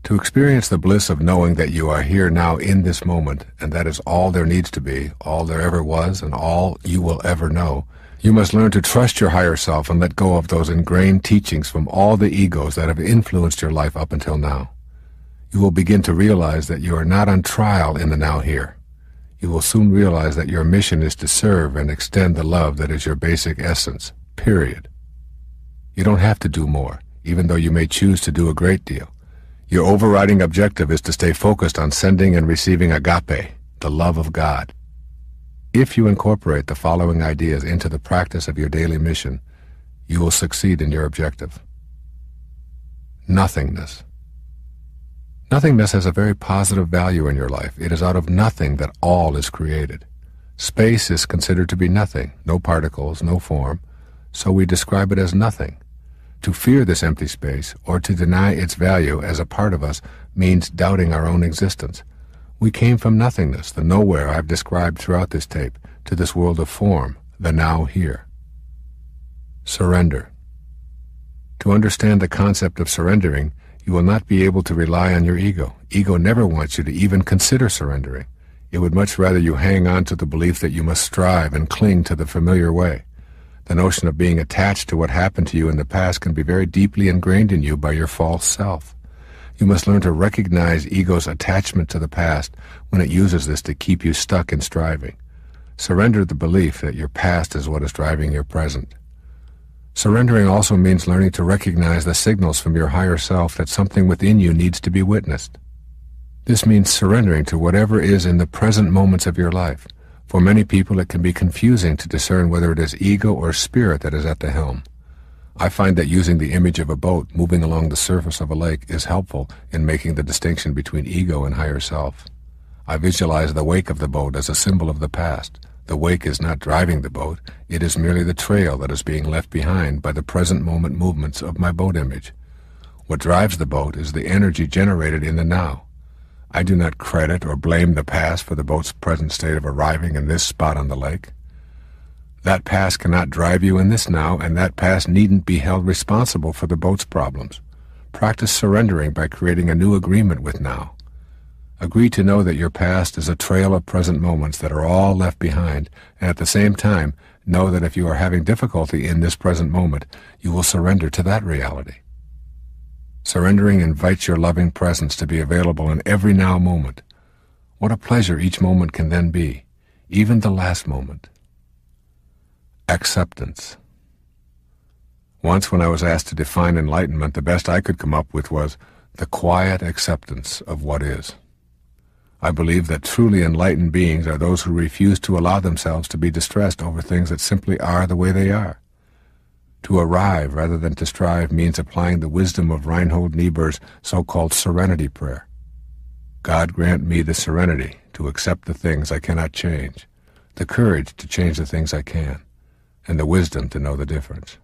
To experience the bliss of knowing that you are here now in this moment, and that is all there needs to be, all there ever was, and all you will ever know, you must learn to trust your higher self and let go of those ingrained teachings from all the egos that have influenced your life up until now. You will begin to realize that you are not on trial in the now here. You will soon realize that your mission is to serve and extend the love that is your basic essence, period. You don't have to do more, even though you may choose to do a great deal. Your overriding objective is to stay focused on sending and receiving agape, the love of God. If you incorporate the following ideas into the practice of your daily mission, you will succeed in your objective. Nothingness. Nothingness has a very positive value in your life. It is out of nothing that all is created. Space is considered to be nothing, no particles, no form, so we describe it as nothing. To fear this empty space, or to deny its value as a part of us, means doubting our own existence. We came from nothingness, the nowhere I've described throughout this tape, to this world of form, the now here. Surrender. To understand the concept of surrendering, you will not be able to rely on your ego. Ego never wants you to even consider surrendering. It would much rather you hang on to the belief that you must strive and cling to the familiar way. The notion of being attached to what happened to you in the past can be very deeply ingrained in you by your false self. You must learn to recognize ego's attachment to the past when it uses this to keep you stuck in striving. Surrender the belief that your past is what is driving your present. Surrendering also means learning to recognize the signals from your higher self that something within you needs to be witnessed. This means surrendering to whatever is in the present moments of your life. For many people, it can be confusing to discern whether it is ego or spirit that is at the helm. I find that using the image of a boat moving along the surface of a lake is helpful in making the distinction between ego and higher self. I visualize the wake of the boat as a symbol of the past. The wake is not driving the boat, it is merely the trail that is being left behind by the present moment movements of my boat image. What drives the boat is the energy generated in the now. I do not credit or blame the past for the boat's present state of arriving in this spot on the lake. That past cannot drive you in this now, and that past needn't be held responsible for the boat's problems. Practice surrendering by creating a new agreement with now. Agree to know that your past is a trail of present moments that are all left behind, and at the same time, know that if you are having difficulty in this present moment, you will surrender to that reality. Surrendering invites your loving presence to be available in every now moment. What a pleasure each moment can then be, even the last moment. Acceptance. Once when I was asked to define enlightenment, the best I could come up with was the quiet acceptance of what is. I believe that truly enlightened beings are those who refuse to allow themselves to be distressed over things that simply are the way they are. To arrive rather than to strive means applying the wisdom of Reinhold Niebuhr's so-called serenity prayer. God grant me the serenity to accept the things I cannot change, the courage to change the things I can, and the wisdom to know the difference.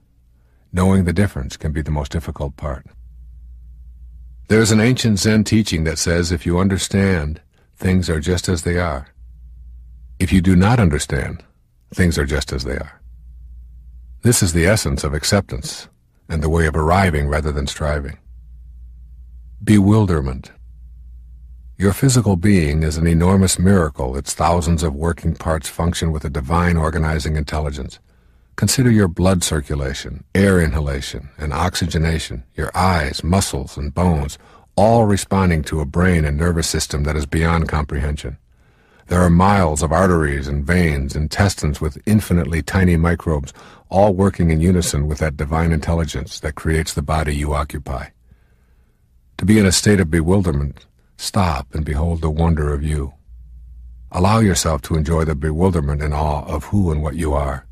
Knowing the difference can be the most difficult part. There is an ancient Zen teaching that says if you understand, things are just as they are. If you do not understand, things are just as they are. This is the essence of acceptance and the way of arriving rather than striving. Bewilderment. Your physical being is an enormous miracle. Its thousands of working parts function with a divine organizing intelligence. Consider your blood circulation, air inhalation, and oxygenation, your eyes, muscles, and bones, all responding to a brain and nervous system that is beyond comprehension. There are miles of arteries and veins, intestines with infinitely tiny microbes, all working in unison with that divine intelligence that creates the body you occupy. To be in a state of bewilderment, stop and behold the wonder of you. Allow yourself to enjoy the bewilderment and awe of who and what you are.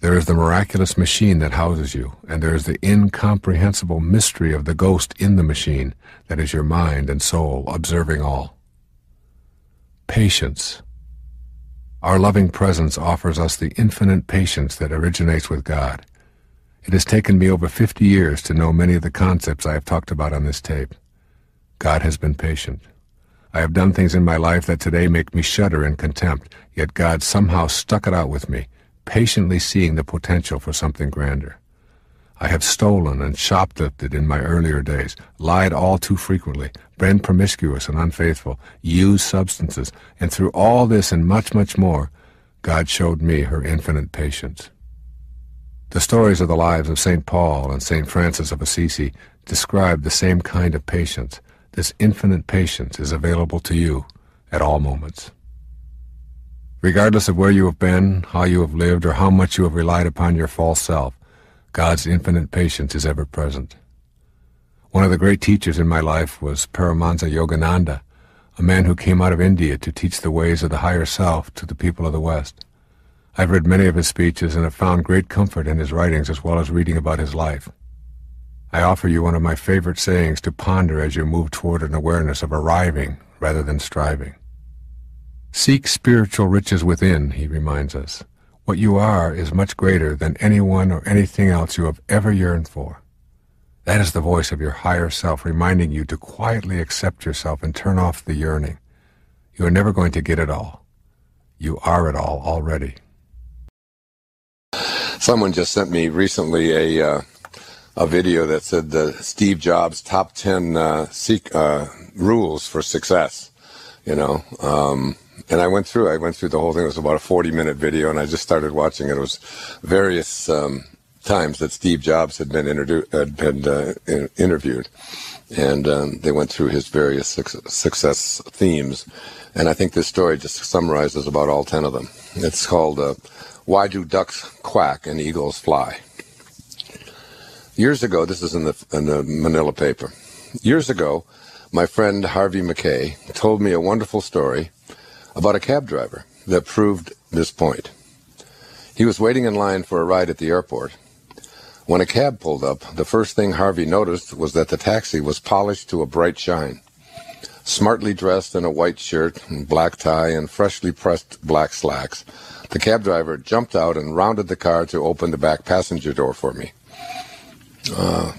There is the miraculous machine that houses you, and there is the incomprehensible mystery of the ghost in the machine that is your mind and soul observing all. Patience. Our loving presence offers us the infinite patience that originates with God. It has taken me over fifty years to know many of the concepts I have talked about on this tape. God has been patient. I have done things in my life that today make me shudder in contempt, yet God somehow stuck it out with me, patiently seeing the potential for something grander. I have stolen and shoplifted in my earlier days, lied all too frequently, been promiscuous and unfaithful, used substances, and through all this and much, much more, God showed me her infinite patience. The stories of the lives of Saint Paul and Saint Francis of Assisi describe the same kind of patience. This infinite patience is available to you at all moments. Regardless of where you have been, how you have lived, or how much you have relied upon your false self, God's infinite patience is ever present. One of the great teachers in my life was Paramahansa Yogananda, a man who came out of India to teach the ways of the higher self to the people of the West. I've read many of his speeches and have found great comfort in his writings as well as reading about his life. I offer you one of my favorite sayings to ponder as you move toward an awareness of arriving rather than striving. Seek spiritual riches within, he reminds us. What you are is much greater than anyone or anything else you have ever yearned for. That is the voice of your higher self reminding you to quietly accept yourself and turn off the yearning. You are never going to get it all. You are it all already. Someone just sent me recently a uh, a video that said the Steve Jobs top ten uh, seek, uh, rules for success. You know, um, and I went through. I went through the whole thing. It was about a forty-minute video, and I just started watching it. It was various um, times that Steve Jobs had been, had been uh, in interviewed, and um, they went through his various su success themes. And I think this story just summarizes about all ten of them. It's called uh, "Why Do Ducks Quack and Eagles Fly?" Years ago, this is in the, in the Manila paper. Years ago, my friend Harvey McKay told me a wonderful story about a cab driver that proved this point. He was waiting in line for a ride at the airport. When a cab pulled up, the first thing Harvey noticed was that the taxi was polished to a bright shine. Smartly dressed in a white shirt and black tie and freshly pressed black slacks, the cab driver jumped out and rounded the car to open the back passenger door for me. Uh,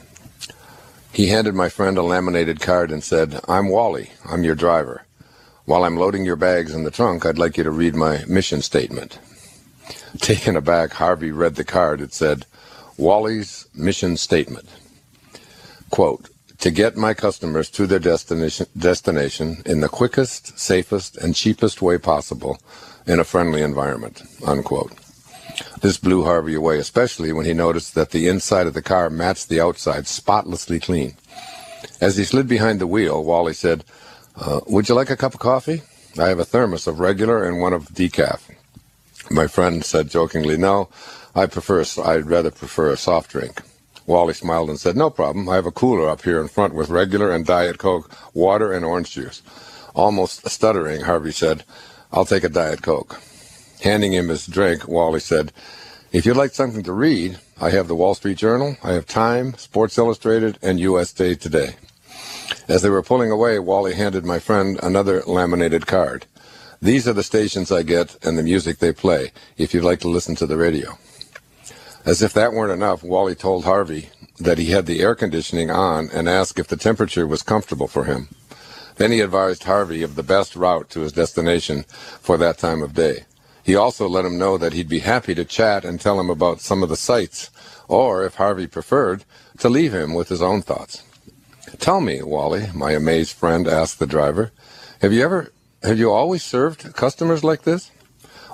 he handed my friend a laminated card and said, "I'm Wally. I'm your driver. While I'm loading your bags in the trunk, I'd like you to read my mission statement." Taken aback, Harvey read the card. It said, "Wally's mission statement." Quote, "To get my customers to their destination, destination in the quickest, safest, and cheapest way possible in a friendly environment," unquote. This blew Harvey away, especially when he noticed that the inside of the car matched the outside, spotlessly clean. As he slid behind the wheel, Wally said, uh, "Would you like a cup of coffee? I have a thermos of regular and one of decaf." My friend said jokingly, "No, I prefer, I'd rather prefer a soft drink." Wally smiled and said, "No problem. I have a cooler up here in front with regular and Diet Coke, water, and orange juice." Almost stuttering, Harvey said, "I'll take a Diet Coke." Handing him his drink, Wally said, "If you'd like something to read, I have the Wall Street Journal, I have Time, Sports Illustrated, and U S A Today." As they were pulling away, Wally handed my friend another laminated card. "These are the stations I get and the music they play, if you'd like to listen to the radio." As if that weren't enough, Wally told Harvey that he had the air conditioning on and asked if the temperature was comfortable for him. Then he advised Harvey of the best route to his destination for that time of day. He also let him know that he'd be happy to chat and tell him about some of the sights, or, if Harvey preferred, to leave him with his own thoughts. "Tell me, Wally," my amazed friend asked the driver, have you ever, have you always served customers like this?"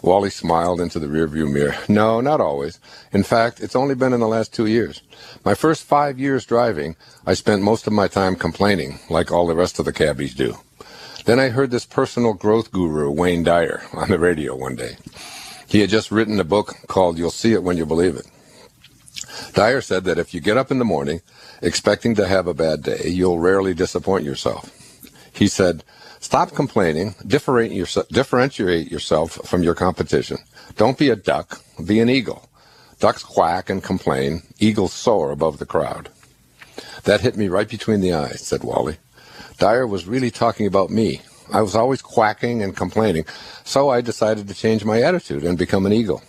Wally smiled into the rearview mirror. "No, not always. In fact, it's only been in the last two years. My first five years driving, I spent most of my time complaining, like all the rest of the cabbies do. Then I heard this personal growth guru, Wayne Dyer, on the radio one day. He had just written a book called You'll See It When You Believe It. Dyer said that if you get up in the morning expecting to have a bad day, you'll rarely disappoint yourself. He said, "Stop complaining, differentiate yourself from your competition. Don't be a duck, be an eagle. Ducks quack and complain, eagles soar above the crowd." "That hit me right between the eyes," said Wally. "Dyer was really talking about me. I was always quacking and complaining, so I decided to change my attitude and become an eagle."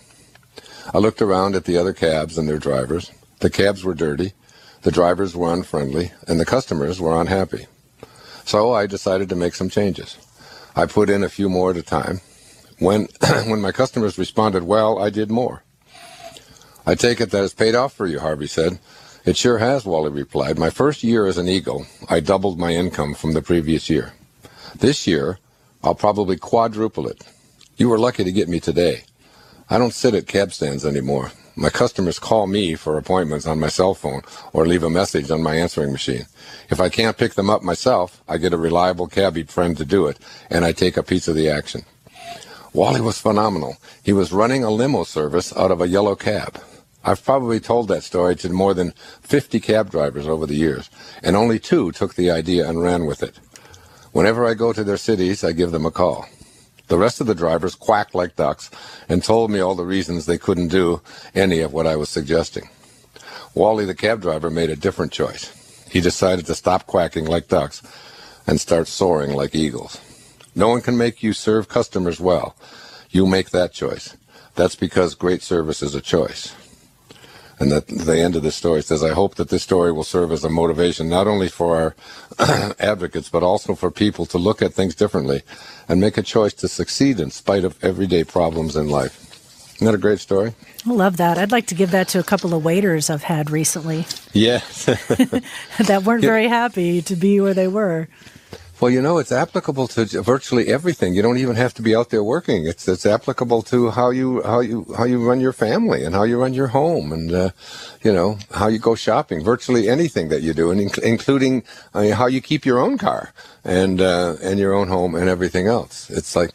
I looked around at the other cabs and their drivers. The cabs were dirty, the drivers were unfriendly, and the customers were unhappy. So I decided to make some changes. I put in a few more at a time. When, when my customers responded well, I did more. "I take it that it's paid off for you," Harvey said. "It sure has," Wally replied. "My first year as an eagle, I doubled my income from the previous year. This year, I'll probably quadruple it. You were lucky to get me today. I don't sit at cab stands anymore. My customers call me for appointments on my cell phone or leave a message on my answering machine. If I can't pick them up myself, I get a reliable cabbie friend to do it, and I take a piece of the action." Wally was phenomenal. He was running a limo service out of a yellow cab. I've probably told that story to more than fifty cab drivers over the years, and only two took the idea and ran with it. Whenever I go to their cities, I give them a call. The rest of the drivers quacked like ducks and told me all the reasons they couldn't do any of what I was suggesting. Wally, the cab driver, made a different choice. He decided to stop quacking like ducks and start soaring like eagles. No one can make you serve customers well. You make that choice. That's because great service is a choice. And at the end of the story, it says, I hope that this story will serve as a motivation, not only for our advocates, but also for people to look at things differently and make a choice to succeed in spite of everyday problems in life. Isn't that a great story? I love that. I'd like to give that to a couple of waiters I've had recently. Yes. That weren't very happy to be where they were. Well, you know, it's applicable to virtually everything. You don't even have to be out there working. It's it's applicable to how you how you how you run your family and how you run your home and uh, you know, how you go shopping. Virtually anything that you do, and inc including I mean, how you keep your own car and uh, and your own home and everything else. It's like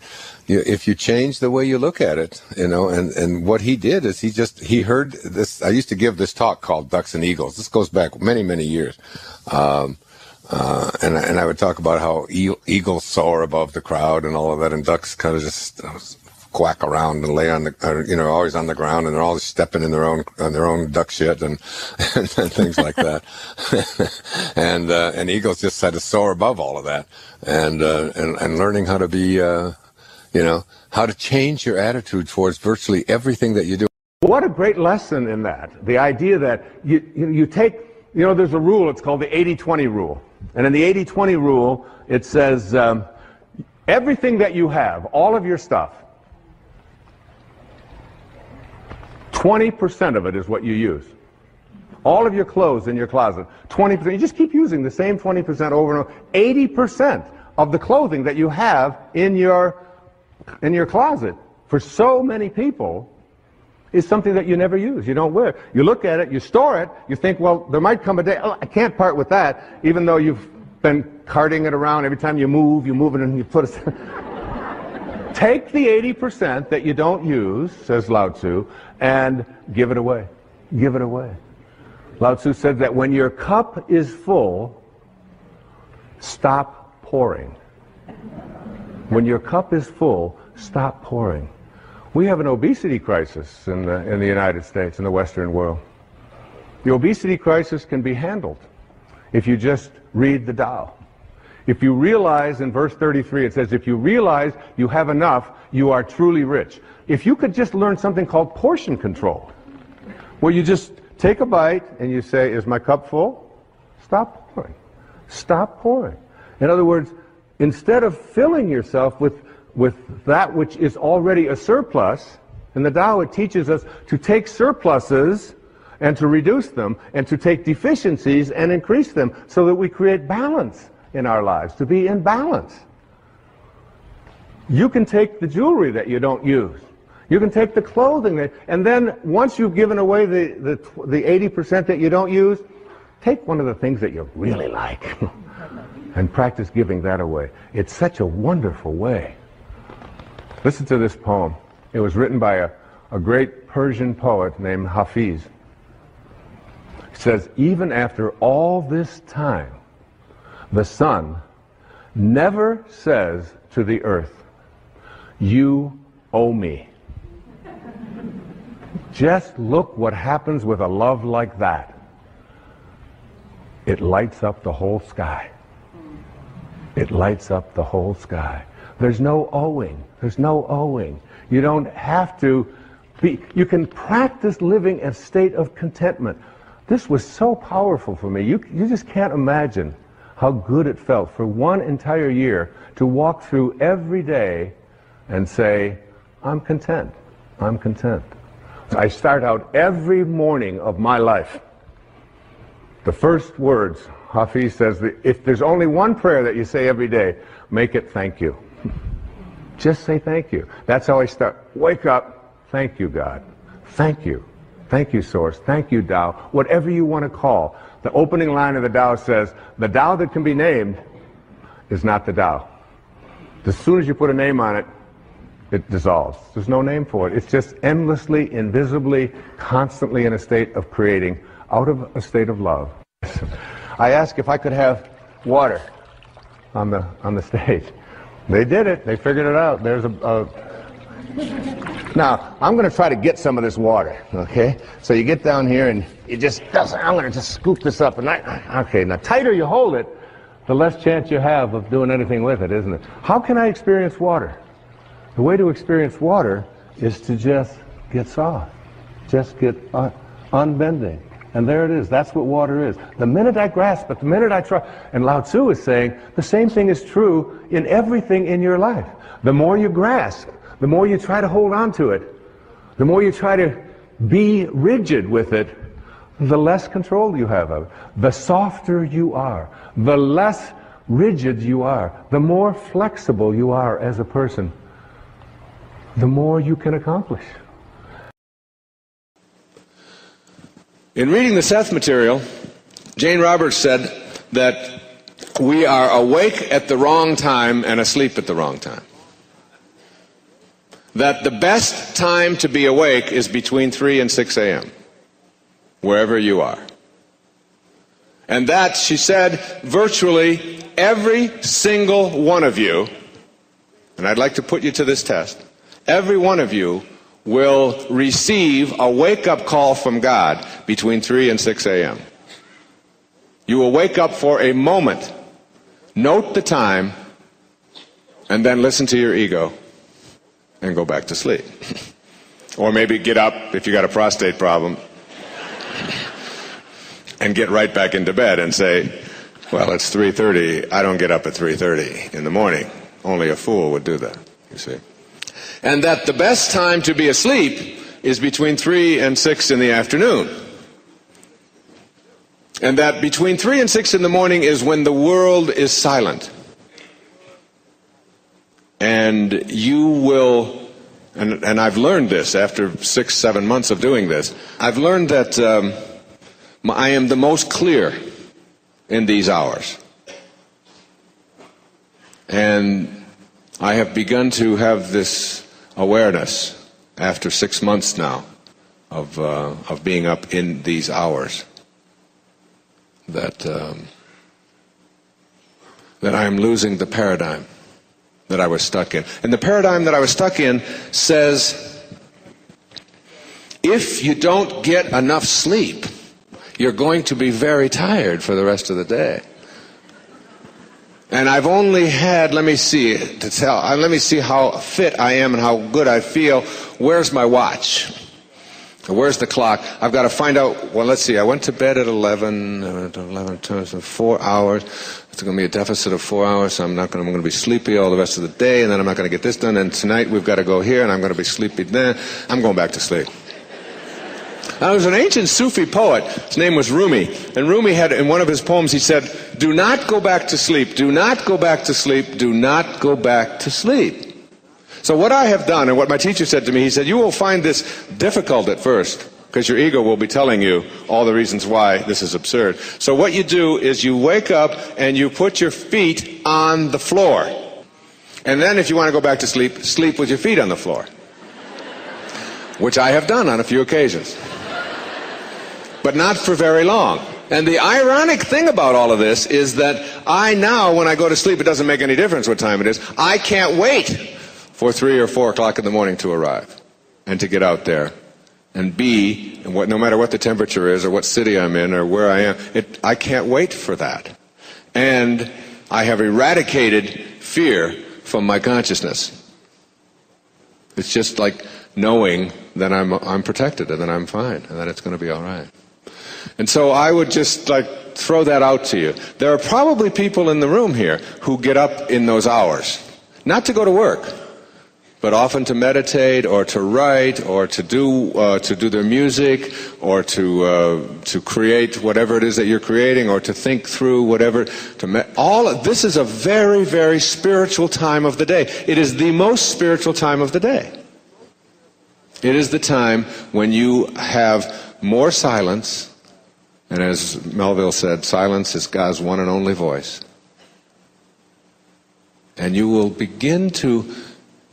you, if you change the way you look at it, you know. And and what he did is he just he heard this. I used to give this talk called Ducks and Eagles. This goes back many many years. Um, Uh, and, and I would talk about how e eagles soar above the crowd and all of that, and ducks kind of just uh, quack around and lay on the, uh, you know, always on the ground, and they're always stepping in their own, on their own duck shit and, and, and things like that. and, uh, and eagles just had to soar above all of that, and, uh, and, and learning how to be, uh, you know, how to change your attitude towards virtually everything that you do. What a great lesson in that. The idea that you, you take, you know, there's a rule, it's called the eighty twenty rule. And in the eighty twenty rule, it says, um, everything that you have, all of your stuff, twenty percent of it is what you use. All of your clothes in your closet, twenty percent. You just keep using the same twenty percent over and over. eighty percent of the clothing that you have in your, in your closet, for so many people, is something that you never use, you don't wear. You look at it, you store it, you think, well, there might come a day, oh, I can't part with that, even though you've been carting it around. Every time you move, you move it and you put it. Take the eighty percent that you don't use, says Lao Tzu, and give it away. Give it away. Lao Tzu said that when your cup is full, stop pouring. When your cup is full, stop pouring. We have an obesity crisis in the, in the United States, in the Western world. The obesity crisis can be handled if you just read the Tao. If you realize, in verse thirty-three, it says, if you realize you have enough, you are truly rich. If you could just learn something called portion control, where you just take a bite and you say, is my cup full? Stop pouring. Stop pouring. In other words, instead of filling yourself with with that which is already a surplus, and the Tao, it teaches us to take surpluses and to reduce them, and to take deficiencies and increase them, so that we create balance in our lives, to be in balance. You can take the jewelry that you don't use, you can take the clothing that, and then once you've given away the, the, the eighty percent that you don't use, take one of the things that you really like, and practice giving that away. It's such a wonderful way. Listen to this poem. It was written by a, a great Persian poet named Hafiz. It says, even after all this time, the sun never says to the earth, you owe me. Just look what happens with a love like that. It lights up the whole sky. It lights up the whole sky. There's no owing. There's no owing. You don't have to be, you can practice living a state of contentment. This was so powerful for me. You, you just can't imagine how good it felt for one entire year to walk through every day and say, I'm content. I'm content. I start out every morning of my life. The first words, Hafiz says, that if there's only one prayer that you say every day, make it thank you. Just say thank you. That's how I start. Wake up. Thank you, God. Thank you. Thank you, Source. Thank you, Tao. Whatever you want to call. The opening line of the Tao says, the Tao that can be named is not the Tao. As soon as you put a name on it, it dissolves. There's no name for it. It's just endlessly, invisibly, constantly in a state of creating, out of a state of love. I asked if I could have water. on the on the stage. They did it. They figured it out. There's a, a... Now, I'm going to try to get some of this water, okay? So you get down here and you just... I'm going to just scoop this up. And I, okay, now tighter you hold it, the less chance you have of doing anything with it, isn't it? How can I experience water? The way to experience water is to just get soft. Just get un unbending. And there it is. That's what water is. The minute I grasp it, the minute I try... And Lao Tzu is saying the same thing is true in everything in your life. The more you grasp, the more you try to hold on to it, the more you try to be rigid with it, the less control you have of it. The softer you are, the less rigid you are, the more flexible you are as a person, the more you can accomplish. In reading the Seth material, Jane Roberts said that we are awake at the wrong time and asleep at the wrong time. That the best time to be awake is between three and six A M, wherever you are. And that, she said, virtually every single one of you, and I'd like to put you to this test, every one of you will receive a wake-up call from God between three and six A M You will wake up for a moment, note the time, and then listen to your ego and go back to sleep. Or maybe get up if you got a prostate problem and get right back into bed and say, well, it's three thirty, I don't get up at three thirty in the morning. Only a fool would do that, you see. And that the best time to be asleep is between three and six in the afternoon. And that between three and six in the morning is when the world is silent. And you will, and, and I've learned this after six, seven months of doing this, I've learned that um, I am the most clear in these hours. And I have begun to have this awareness after six months now of, uh, of being up in these hours that, um, that I am losing the paradigm that I was stuck in. And the paradigm that I was stuck in says, if you don't get enough sleep, you're going to be very tired for the rest of the day. And I've only had, let me see, to tell, let me see how fit I am and how good I feel. Where's my watch? Where's the clock? I've got to find out, well, let's see, I went to bed at eleven, eleven, four hours. It's going to be a deficit of four hours, so I'm not going to, I'm going to be sleepy all the rest of the day, and then I'm not going to get this done, and tonight we've got to go here, and I'm going to be sleepy then. I'm going back to sleep. Now, there was an ancient Sufi poet, his name was Rumi, and Rumi had, in one of his poems, he said, do not go back to sleep, do not go back to sleep, do not go back to sleep. So what I have done, and what my teacher said to me, he said, you will find this difficult at first, because your ego will be telling you all the reasons why this is absurd. So what you do is you wake up and you put your feet on the floor. And then if you want to go back to sleep, sleep with your feet on the floor. Which I have done on a few occasions. But not for very long. And the ironic thing about all of this is that I now, when I go to sleep, it doesn't make any difference what time it is. I can't wait for three or four o'clock in the morning to arrive and to get out there and be, and what, no matter what the temperature is or what city I'm in or where I am, it, I can't wait for that. And I have eradicated fear from my consciousness. It's just like knowing that I'm, I'm protected and that I'm fine and that it's going to be all right. And so I would just like throw that out to you. There are probably people in the room here who get up in those hours. Not to go to work, but often to meditate or to write or to do, uh, to do their music or to, uh, to create whatever it is that you're creating or to think through whatever. To me all of, this is a very, very spiritual time of the day. It is the most spiritual time of the day. It is the time when you have more silence. And as Melville said, silence is God's one and only voice. And you will begin to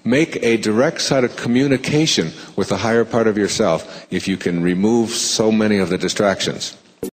make a direct-sided communication with the higher part of yourself if you can remove so many of the distractions.